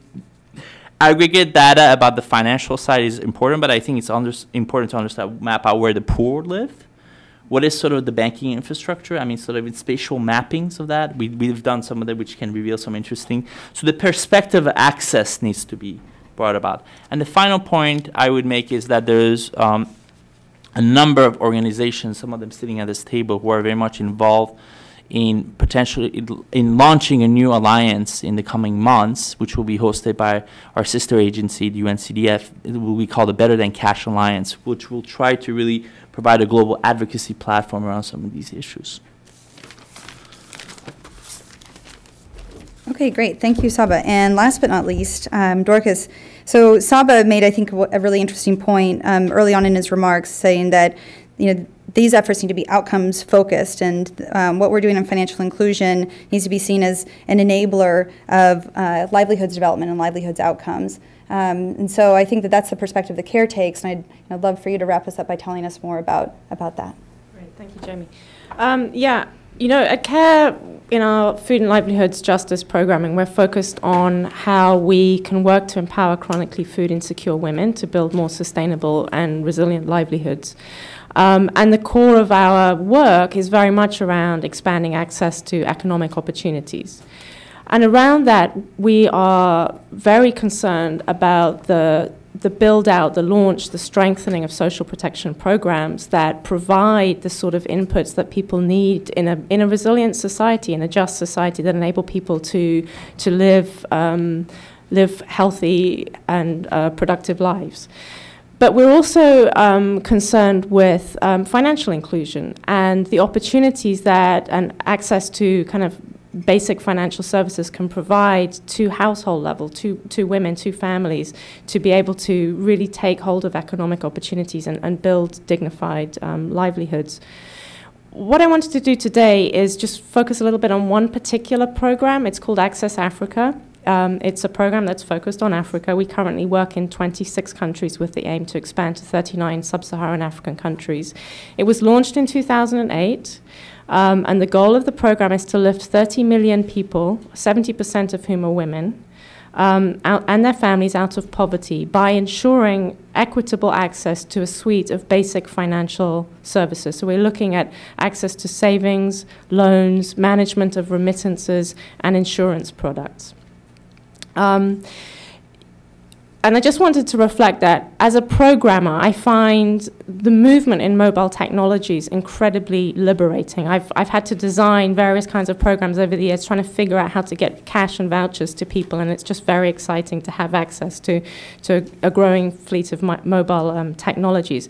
aggregate data about the financial side is important, but I think it's important to understand, map out where the poor live. What is sort of the banking infrastructure? I mean, sort of in spatial mappings of that. We've done some of that, which can reveal some interesting. So the perspective of access needs to be brought about. And the final point I would make is that there's a number of organizations, some of them sitting at this table, who are very much involved in potentially in launching a new alliance in the coming months, which will be hosted by our sister agency, the UNCDF. It will be called the Better Than Cash Alliance, which will try to really provide a global advocacy platform around some of these issues. Okay, great. Thank you, Sahba. And last but not least, Dorcas. So Sahba made, I think, a really interesting point early on in his remarks, saying that, you know, these efforts need to be outcomes focused, and what we're doing in financial inclusion needs to be seen as an enabler of livelihoods development and livelihoods outcomes. And so I think that that's the perspective the CARE takes, and I'd love for you to wrap us up by telling us more about that. Great, thank you, Jamie. Yeah, you know, at CARE, in our Food and Livelihoods Justice programming, we're focused on how we can work to empower chronically food insecure women to build more sustainable and resilient livelihoods. And the core of our work is very much around expanding access to economic opportunities. And around that, we are very concerned about the build-out, the launch, the strengthening of social protection programs that provide the sort of inputs that people need in a resilient society, in a just society, that enable people to live live healthy and productive lives. But we're also concerned with financial inclusion and the opportunities that and access to kind of basic financial services can provide to household level, to women, to families, to be able to really take hold of economic opportunities and build dignified livelihoods. What I wanted to do today is just focus a little bit on one particular program. It's called Access Africa. It's a program that's focused on Africa. We currently work in 26 countries with the aim to expand to 39 sub-Saharan African countries. It was launched in 2008. And the goal of the program is to lift 30 million people, 70% of whom are women, and their families out of poverty by ensuring equitable access to a suite of basic financial services. So we're looking at access to savings, loans, management of remittances, and insurance products. And I just wanted to reflect that as a programmer, I find the movement in mobile technologies incredibly liberating. I've had to design various kinds of programs over the years trying to figure out how to get cash and vouchers to people, and it's just very exciting to have access to a growing fleet of mobile technologies.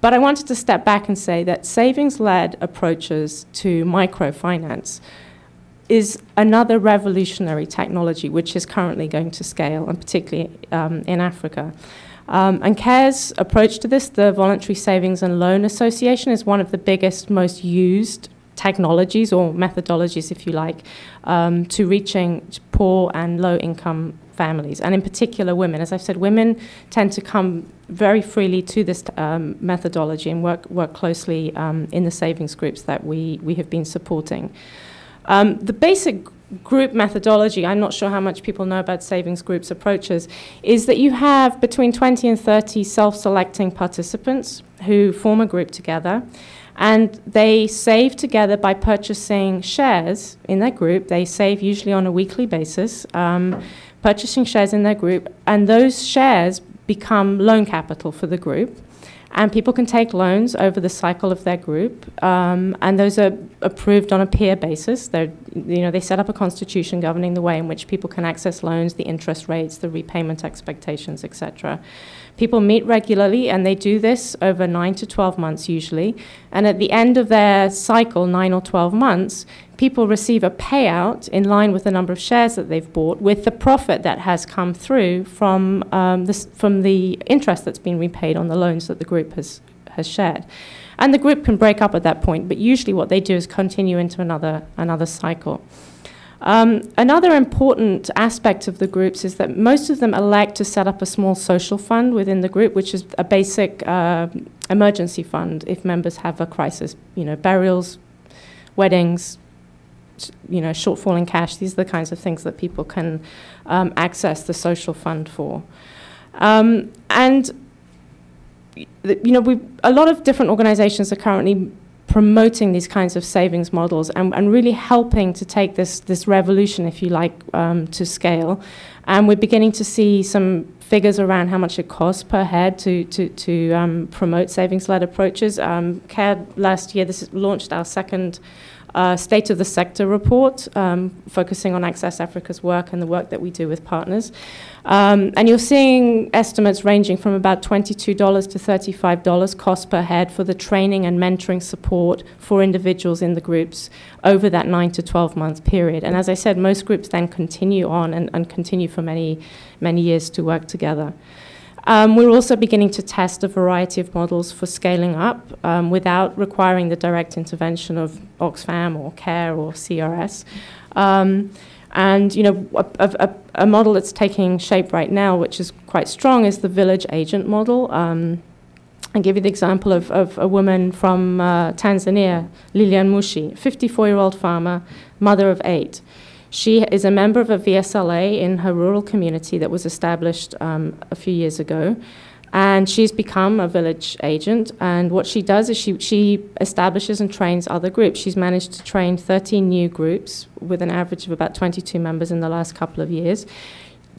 But I wanted to step back and say that savings-led approaches to microfinance is another revolutionary technology which is currently going to scale, and particularly in Africa. And CARE's approach to this, the Voluntary Savings and Loan Association, is one of the biggest, most used technologies or methodologies, if you like, to reaching poor and low-income families, and in particular women. As I've said, women tend to come very freely to this methodology and work closely in the savings groups that we have been supporting. The basic group methodology, I'm not sure how much people know about savings groups approaches, is that you have between 20 and 30 self-selecting participants who form a group together, and they save together by purchasing shares in their group. They save usually on a weekly basis, purchasing shares in their group, and those shares become loan capital for the group. And people can take loans over the cycle of their group, and those are approved on a peer basis. They set up a constitution governing the way in which people can access loans, the interest rates, the repayment expectations, etc. People meet regularly, and they do this over 9 to 12 months usually. And at the end of their cycle, 9 or 12 months, people receive a payout in line with the number of shares that they've bought, with the profit that has come through from the interest that's been repaid on the loans that the group has shared. And the group can break up at that point, but usually what they do is continue into another cycle. Another important aspect of the groups is that most of them elect to set up a small social fund within the group, which is a basic emergency fund if members have a crisis, burials, weddings, shortfall in cash. These are the kinds of things that people can access the social fund for. A lot of different organizations are currently promoting these kinds of savings models and really helping to take this revolution, if you like, to scale. And we're beginning to see some figures around how much it costs per head to promote savings-led approaches. CARE last year, this launched our second State of the Sector report, focusing on Access Africa's work and the work that we do with partners. And you're seeing estimates ranging from about $22 to $35 cost per head for the training and mentoring support for individuals in the groups over that 9 to 12 month period. And as I said, most groups then continue on and continue for many, many years to work together. We're also beginning to test a variety of models for scaling up without requiring the direct intervention of Oxfam or CARE or CRS. A model that's taking shape right now, which is quite strong, is the village agent model. I'll give you the example of a woman from Tanzania, Lilian Mushi, 54-year-old farmer, mother of 8. She is a member of a VSLA in her rural community that was established a few years ago, and she's become a village agent. And what she does is she establishes and trains other groups. She's managed to train 13 new groups with an average of about 22 members in the last couple of years.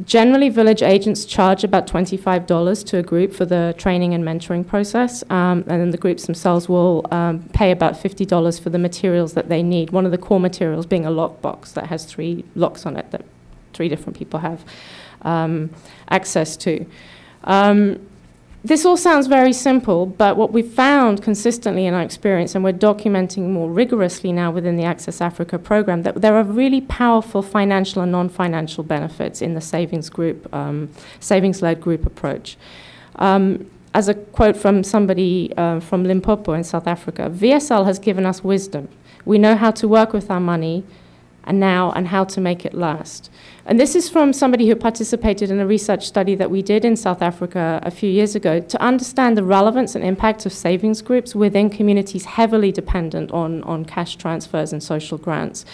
Generally, village agents charge about $25 to a group for the training and mentoring process, and then the groups themselves will pay about $50 for the materials that they need, one of the core materials being a lockbox that has 3 locks on it that 3 different people have. access to. This all sounds very simple, but what we've found consistently in our experience, and we're documenting more rigorously now within the Access Africa program, that there are really powerful financial and non-financial benefits in the savings group, savings-led group approach. As a quote from somebody from Limpopo in South Africa, VSL has given us wisdom. We know how to work with our money and now and how to make it last. And this is from somebody who participated in a research study that we did in South Africa a few years ago to understand the relevance and impact of savings groups within communities heavily dependent on cash transfers and social grants.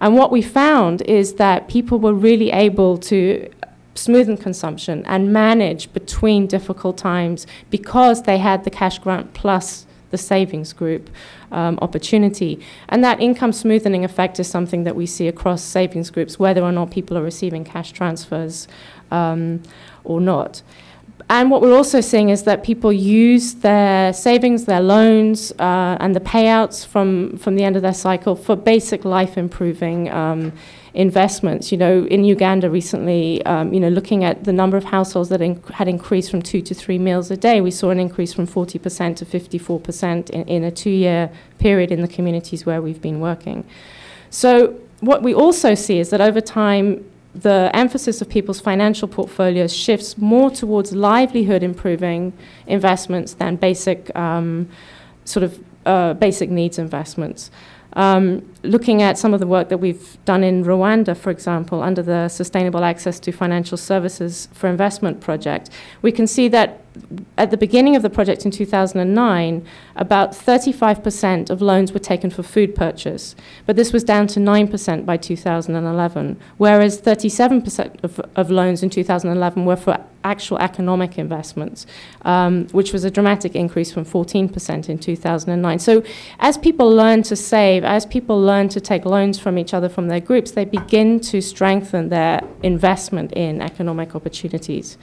And what we found is that people were really able to smoothen consumption and manage between difficult times because they had the cash grant plus the savings group opportunity. And that income smoothening effect is something that we see across savings groups, whether or not people are receiving cash transfers or not. And what we're also seeing is that people use their savings, their loans, and the payouts from the end of their cycle for basic life-improving investments. You know, in Uganda recently, you know, looking at the number of households that had increased from 2 to 3 meals a day, we saw an increase from 40% to 54% in a 2-year period in the communities where we've been working. So what we also see is that over time, the emphasis of people's financial portfolios shifts more towards livelihood-improving investments than basic, basic needs investments. Looking at some of the work that we've done in Rwanda, for example, under the Sustainable Access to Financial Services for Investment project, we can see that at the beginning of the project in 2009, about 35% of loans were taken for food purchase, but this was down to 9% by 2011, whereas 37% of loans in 2011 were for actual economic investments, which was a dramatic increase from 14% in 2009. So as people learn to save, as people learn to take loans from each other from their groups, they begin to strengthen their investment in economic opportunities.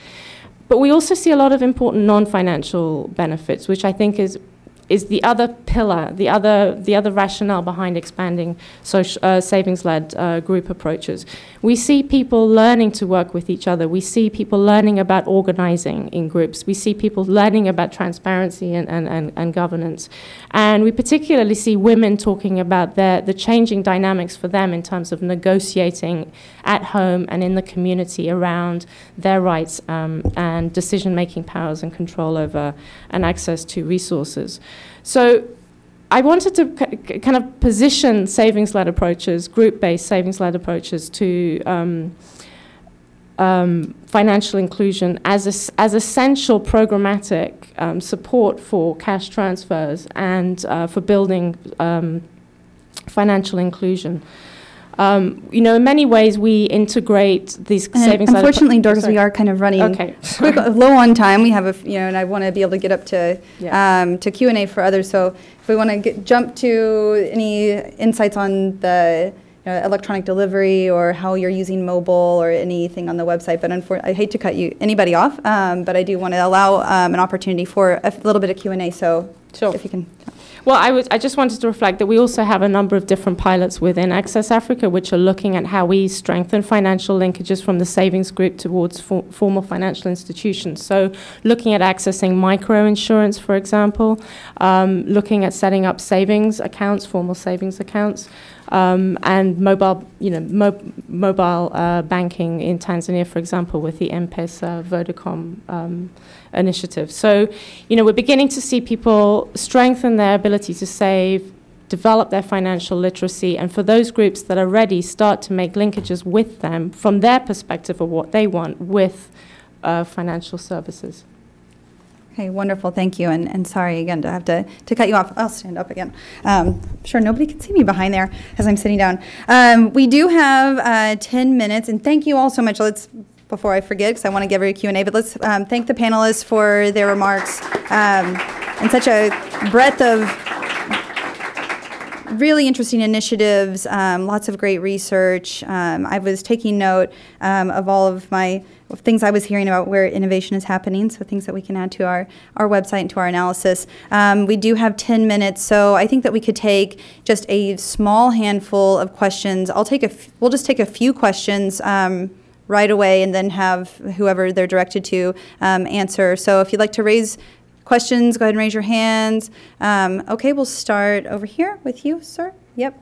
But we also see a lot of important non-financial benefits, which I think is the other pillar, the other rationale behind expanding savings-led group approaches. We see people learning to work with each other. We see people learning about organizing in groups. We see people learning about transparency and governance. And we particularly see women talking about the changing dynamics for them in terms of negotiating at home and in the community around their rights and decision-making powers and control over and access to resources. So I wanted to kind of position savings-led approaches, group-based savings-led approaches to financial inclusion as essential programmatic support for cash transfers and for building financial inclusion. You know, in many ways, we integrate these savings. Unfortunately, Dorcas, we are kind of running low on time. We have a, and I want to be able to get up to to Q&A for others. So, if we want to jump to any insights on the electronic delivery or how you're using mobile or anything on the website, but I hate to cut anybody off, but I do want to allow an opportunity for a little bit of Q&A. So, sure. If you can. Well, I just wanted to reflect that we also have a number of different pilots within Access Africa which are looking at how we strengthen financial linkages from the savings group towards formal financial institutions. So looking at accessing microinsurance, for example, looking at setting up savings accounts, formal savings accounts, and mobile, mobile banking in Tanzania, for example, with the M-PESA Vodacom initiative. So, we're beginning to see people strengthen their ability to save, develop their financial literacy, and for those groups that are ready, start to make linkages with them from their perspective of what they want with financial services. Okay, wonderful, thank you, and sorry again to have to cut you off. I'll stand up again. I'm sure nobody can see me behind there as I'm sitting down. We do have 10 minutes, and thank you all so much. Let's, before I forget, because I want to give her a Q&A, but let's thank the panelists for their remarks and such a breadth of really interesting initiatives, lots of great research. I was taking note of all of my things I was hearing about where innovation is happening, so things that we can add to our website and to our analysis. We do have 10 minutes, so I think that we could take just a small handful of questions. We'll just take a few questions right away and then have whoever they're directed to answer. So if you'd like to raise questions, go ahead and raise your hands. Okay, we'll start over here with you, sir. Yep.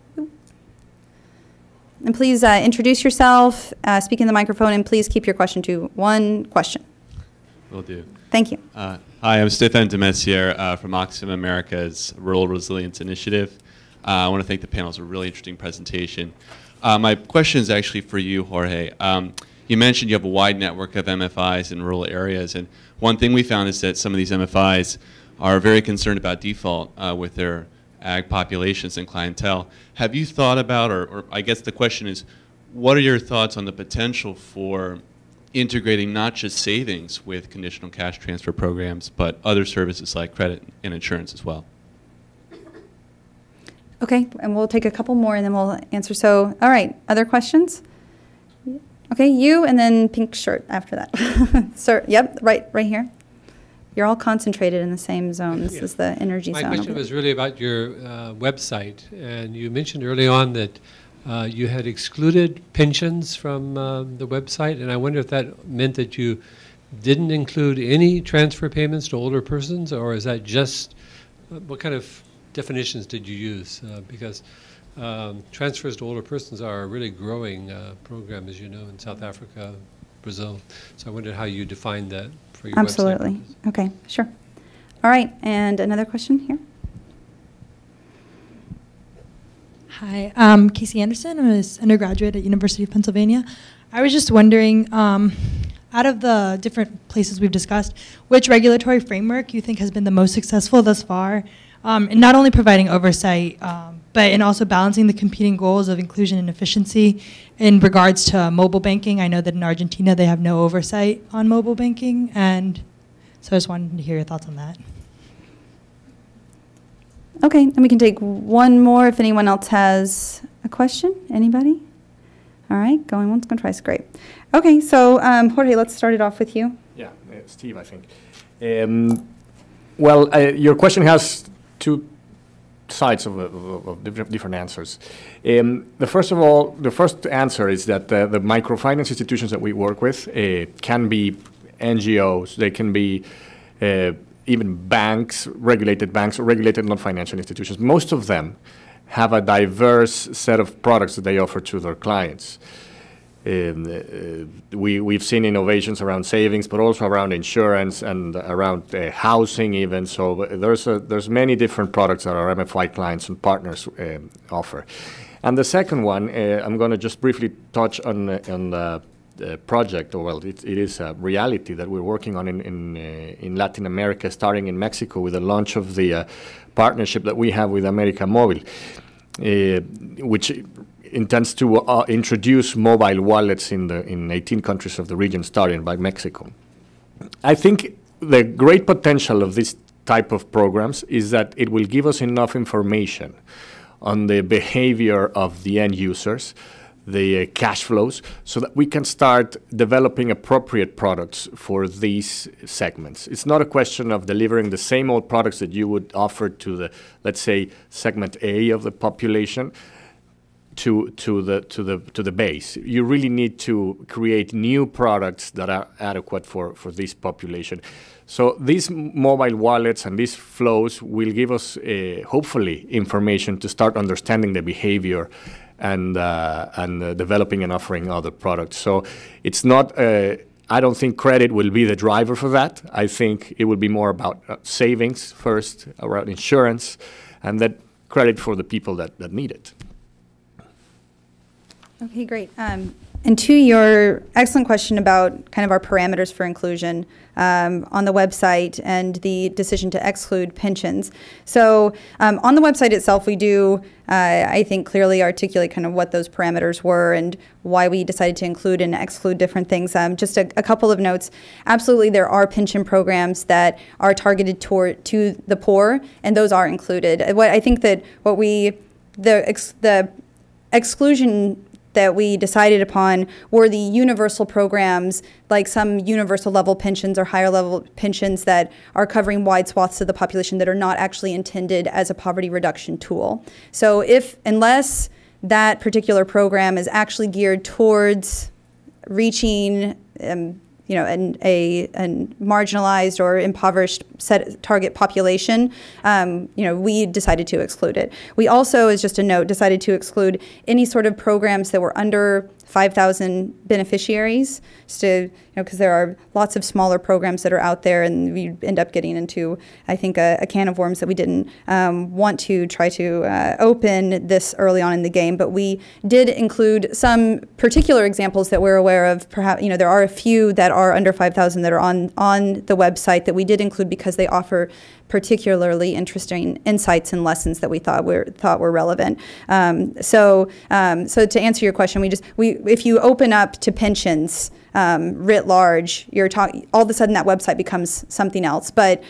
And please introduce yourself, speak in the microphone, and please keep your question to one question. Will do. Thank you. Hi, I'm Stefan Demessier from Oxfam America's Rural Resilience Initiative. I want to thank the panel. It's a really interesting presentation. My question is actually for you, Jorge. You mentioned you have a wide network of MFIs in rural areas, and one thing we found is that some of these MFIs are very concerned about default with their ag populations and clientele. Have you thought about, or I guess the question is, what are your thoughts on the potential for integrating not just savings with conditional cash transfer programs, but other services like credit and insurance as well? Okay, and we'll take a couple more and then we'll answer. So, all right, other questions? Okay, you and then pink shirt after that. Sir, yep, right here. You're all concentrated in the same zone. This is the energy zone. My question was really about your website, and you mentioned early on that you had excluded pensions from the website, and I wonder if that meant that you didn't include any transfer payments to older persons, or is that just, what kind of definitions did you use? Because transfers to older persons are a really growing program, as you know, in South Africa, Brazil. So I wondered how you defined that. Absolutely. Okay, sure. All right, and another question here. Hi, Casey Anderson. I'm an undergraduate at University of Pennsylvania. I was just wondering, out of the different places we've discussed, which regulatory framework you think has been the most successful thus far, in not only providing oversight, but in also balancing the competing goals of inclusion and efficiency in regards to mobile banking. I know that in Argentina they have no oversight on mobile banking, and so I just wanted to hear your thoughts on that. Okay, and we can take one more if anyone else has a question. Anybody? All right, going once, going twice, great. Okay, so Jorge, let's start it off with you. Yeah, Steve, I think. Well, your question has two sides of different answers. The first answer is that the microfinance institutions that we work with can be NGOs, they can be even banks, regulated non-financial institutions. Most of them have a diverse set of products that they offer to their clients. We've seen innovations around savings, but also around insurance and around housing even. So there's many different products that our MFI clients and partners offer. And the second one, I'm going to just briefly touch on the project, or well, it is a reality that we're working on in Latin America, starting in Mexico with the launch of the partnership that we have with América Móvil, which intends to introduce mobile wallets in 18 countries of the region, starting by Mexico. I think the great potential of this type of programs is that it will give us enough information on the behavior of the end users, the cash flows, so that we can start developing appropriate products for these segments. It's not a question of delivering the same old products that you would offer to the, let's say, segment A of the population, to the base. You really need to create new products that are adequate for this population. So these mobile wallets and these flows will give us hopefully information to start understanding the behavior and developing and offering other products. So it's not, I don't think credit will be the driver for that. I think it will be more about savings first, around insurance, and that credit for the people that need it. Okay, great. And to your excellent question about kind of our parameters for inclusion on the website and the decision to exclude pensions. So on the website itself, we do, I think, clearly articulate kind of what those parameters were and why we decided to include and exclude different things. Just a couple of notes. Absolutely, there are pension programs that are targeted toward to the poor, and those are included. What I think that what we, the exclusion that we decided upon were the universal programs, like some universal level pensions or higher level pensions that are covering wide swaths of the population that are not actually intended as a poverty reduction tool. So unless that particular program is actually geared towards reaching an marginalized or impoverished set target population, we decided to exclude it. We also, as just a note, decided to exclude any sort of programs that were under 5,000 beneficiaries, because there are lots of smaller programs that are out there, and we end up getting into, I think, a can of worms that we didn't want to try to open this early on in the game. But we did include some particular examples that we're aware of. Perhaps, there are a few that are under 5,000 that are on the website that we did include because they offer particularly interesting insights and lessons that we thought were relevant. So to answer your question, if you open up to pensions writ large, all of a sudden that website becomes something else. But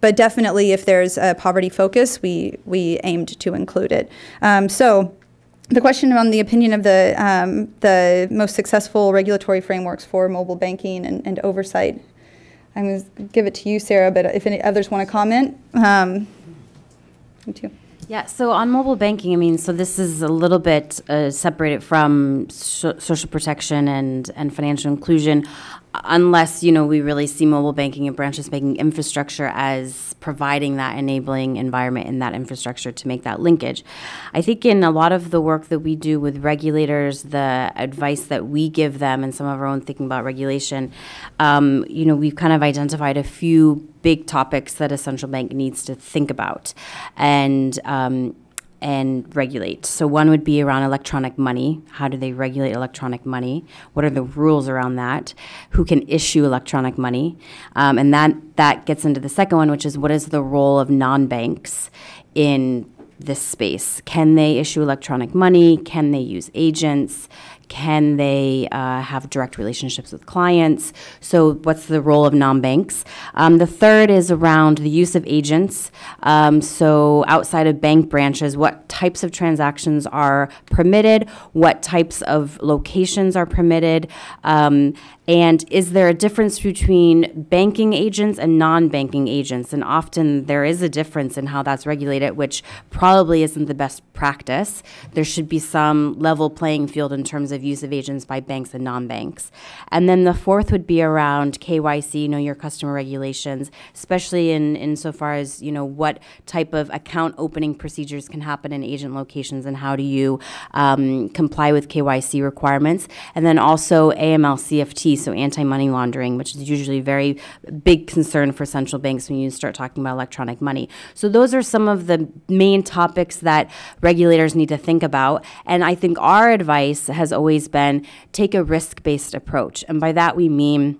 definitely, if there's a poverty focus, we aimed to include it. So the question on the opinion of the most successful regulatory frameworks for mobile banking and oversight. I'm going to give it to you, Sarah, but if any others want to comment, you too. Yeah, so on mobile banking, so this is a little bit separated from social protection and financial inclusion, unless, we really see mobile banking and branchless banking infrastructure as providing that enabling environment and that infrastructure to make that linkage. I think in a lot of the work that we do with regulators, the advice that we give them and some of our own thinking about regulation, we've kind of identified a few big topics that a central bank needs to think about and regulate. So one would be around electronic money. How do they regulate electronic money? What are the rules around that? Who can issue electronic money? And that gets into the second one, which is what is the role of non-banks in this space? Can they issue electronic money? Can they use agents? Can they have direct relationships with clients? So what's the role of non-banks? The third is around the use of agents. So outside of bank branches, what types of transactions are permitted? What types of locations are permitted? And is there a difference between banking agents and non-banking agents? And often there is a difference in how that's regulated, which probably isn't the best practice. There should be some level playing field in terms of use of agents by banks and non-banks. And then the fourth would be around KYC, know your customer regulations, especially insofar as, what type of account opening procedures can happen in agent locations and how do you comply with KYC requirements. And then also AML CFT, so anti-money laundering, which is usually a very big concern for central banks when you start talking about electronic money. So those are some of the main topics that regulators need to think about. And I think our advice has always been take a risk-based approach. And by that we mean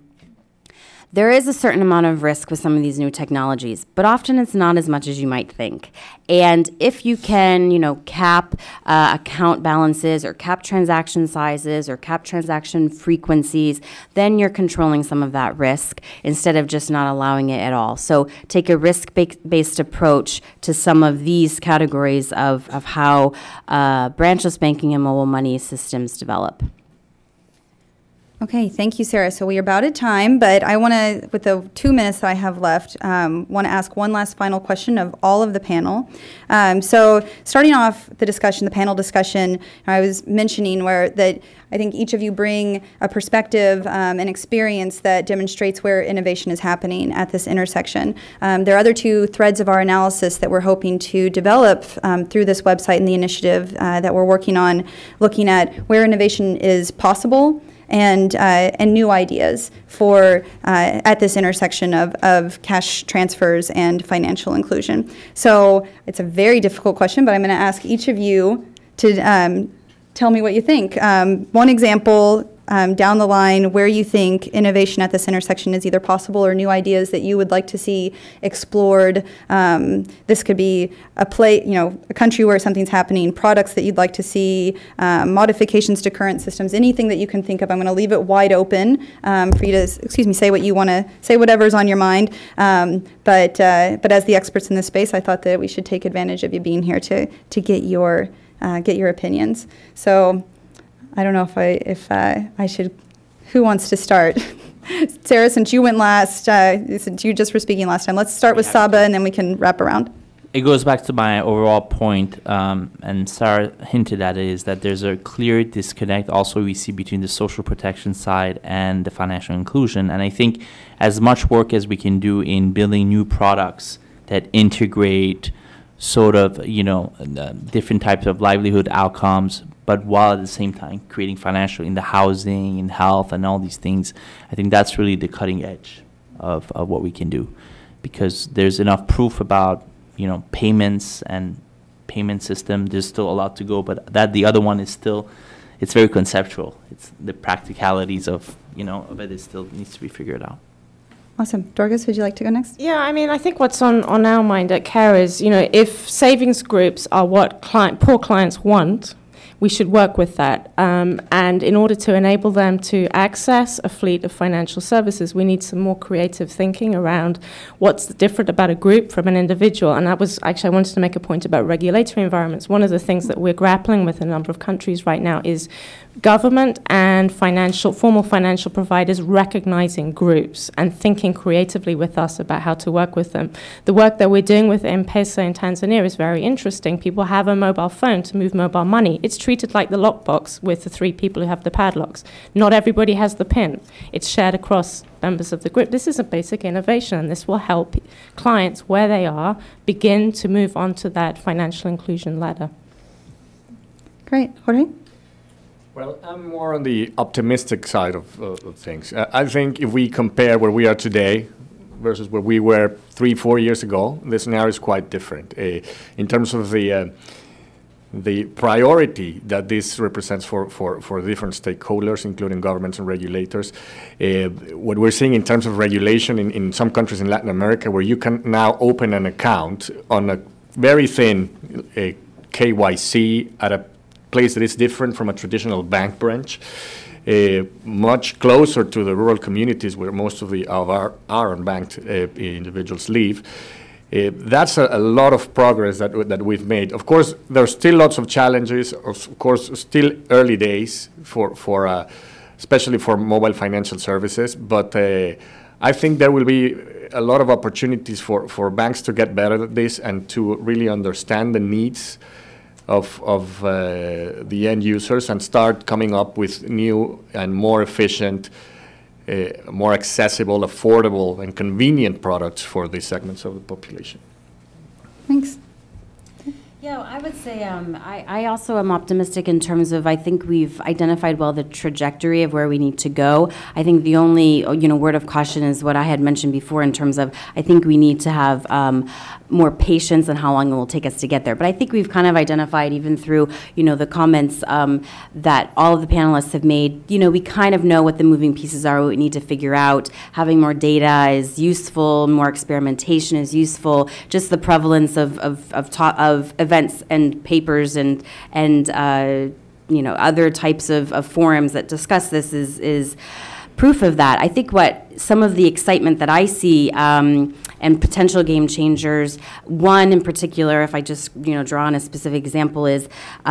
there is a certain amount of risk with some of these new technologies, but often it's not as much as you might think. And if you can, cap account balances or cap transaction sizes or cap transaction frequencies, then you're controlling some of that risk instead of just not allowing it at all. So take a risk-based approach to some of these categories of how branchless banking and mobile money systems develop. Okay, thank you, Sarah. So we are about at time, but I want to, with the 2 minutes that I have left, want to ask one last final question of all of the panel. So starting off the discussion, the panel discussion, I was mentioning that I think each of you bring a perspective and experience that demonstrates where innovation is happening at this intersection. There are other two threads of our analysis that we're hoping to develop through this website and the initiative that we're working on, looking at where innovation is possible, and new ideas for at this intersection of cash transfers and financial inclusion. So it's a very difficult question, but I'm going to ask each of you to tell me what you think. One example down the line where you think innovation at this intersection is either possible or new ideas that you would like to see explored. This could be a country where something's happening, products that you'd like to see, modifications to current systems, anything that you can think of. I'm going to leave it wide open for you to, say what you want to say, whatever's on your mind. But as the experts in this space, I thought that we should take advantage of you being here to get your opinions. So. I don't know if I should. Who wants to start? Sarah, since you went last, since you just were speaking last time, let's start with Sahba, and then we can wrap around. it goes back to my overall point, and Sarah hinted at it, is that there's a clear disconnect also we see between the social protection side and the financial inclusion. And I think as much work as we can do in building new products that integrate sort of, you know, different types of livelihood outcomes, but while at the same time creating financial in the housing and health and all these things, I think that's really the cutting edge of what we can do, because there's enough proof about, you know, payments and payment system. There's still a lot to go, but that the other one is still, it's very conceptual. It's the practicalities of, you know, of it still needs to be figured out. Awesome. Dorcas, would you like to go next? Yeah, I mean, I think what's on our mind at CARE is, you know, if savings groups are what poor clients want, we should work with that. And in order to enable them to access a fleet of financial services, we need some more creative thinking around what's different about a group from an individual. And that was actually, I wanted to make a point about regulatory environments. One of the things that we're grappling with in a number of countries right now is government and formal financial providers recognizing groups and thinking creatively with us about how to work with them. The work that we're doing with M-PESA in Tanzania is very interesting. People have a mobile phone to move mobile money. It's treated like the lockbox with the 3 people who have the padlocks. Not everybody has the PIN. It's shared across members of the group. This is a basic innovation, and this will help clients where they are begin to move onto that financial inclusion ladder. Great. Jorge? Well, I'm more on the optimistic side of things. I think if we compare where we are today versus where we were 3-4 years ago, the scenario is quite different. In terms of the priority that this represents for different stakeholders, including governments and regulators, what we're seeing in terms of regulation in some countries in Latin America, where you can now open an account on a very thin KYC at a place that is different from a traditional bank branch, much closer to the rural communities where most of our unbanked individuals live. That's a lot of progress that we've made. Of course, there's still lots of challenges. Of course, still early days for especially for mobile financial services. But I think there will be a lot of opportunities for banks to get better at this and to really understand the needs of the end users and start coming up with new and more efficient, more accessible, affordable, and convenient products for these segments of the population. Thanks. Yeah, I would say I also am optimistic in terms of, I think we've identified well the trajectory of where we need to go. I think the only, you know, word of caution is what I had mentioned before in terms of, I think we need to have more patience on how long it will take us to get there. But I think we've kind of identified, even through, you know, the comments that all of the panelists have made, you know, we kind of know what the moving pieces are, what we need to figure out. Having more data is useful, more experimentation is useful, just the prevalence of events and papers and you know, other types of forums that discuss this is proof of that. I think what some of the excitement that I see and potential game changers, one in particular, if I just, you know, draw on a specific example, is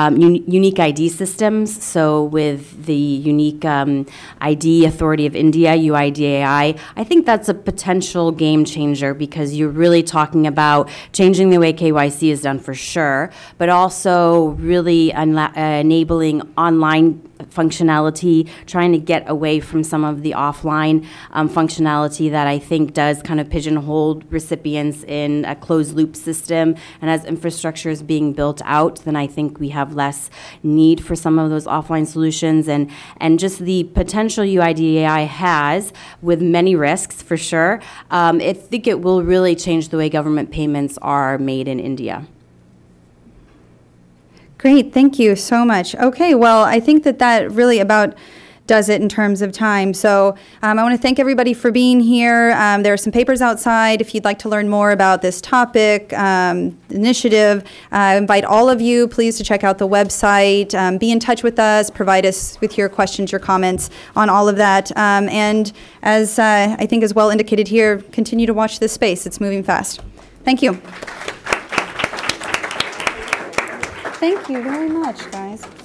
unique ID systems. So with the unique ID authority of India, UIDAI, I think that's a potential game changer, because you're really talking about changing the way KYC is done for sure, but also really enabling online functionality, trying to get away from some of the offline functionality that I think does kind of pigeonhole recipients in a closed loop system. And as infrastructure is being built out, then I think we have less need for some of those offline solutions, and just the potential UIDAI has, with many risks for sure. I think it will really change the way government payments are made in India. Great, thank you so much. Okay, well, I think that really about does it in terms of time. So I want to thank everybody for being here. There are some papers outside. If you'd like to learn more about this topic, initiative, I invite all of you, please, to check out the website. Be in touch with us. Provide us with your questions, your comments on all of that. And as I think is well indicated here, continue to watch this space. It's moving fast. Thank you. Thank you very much, guys.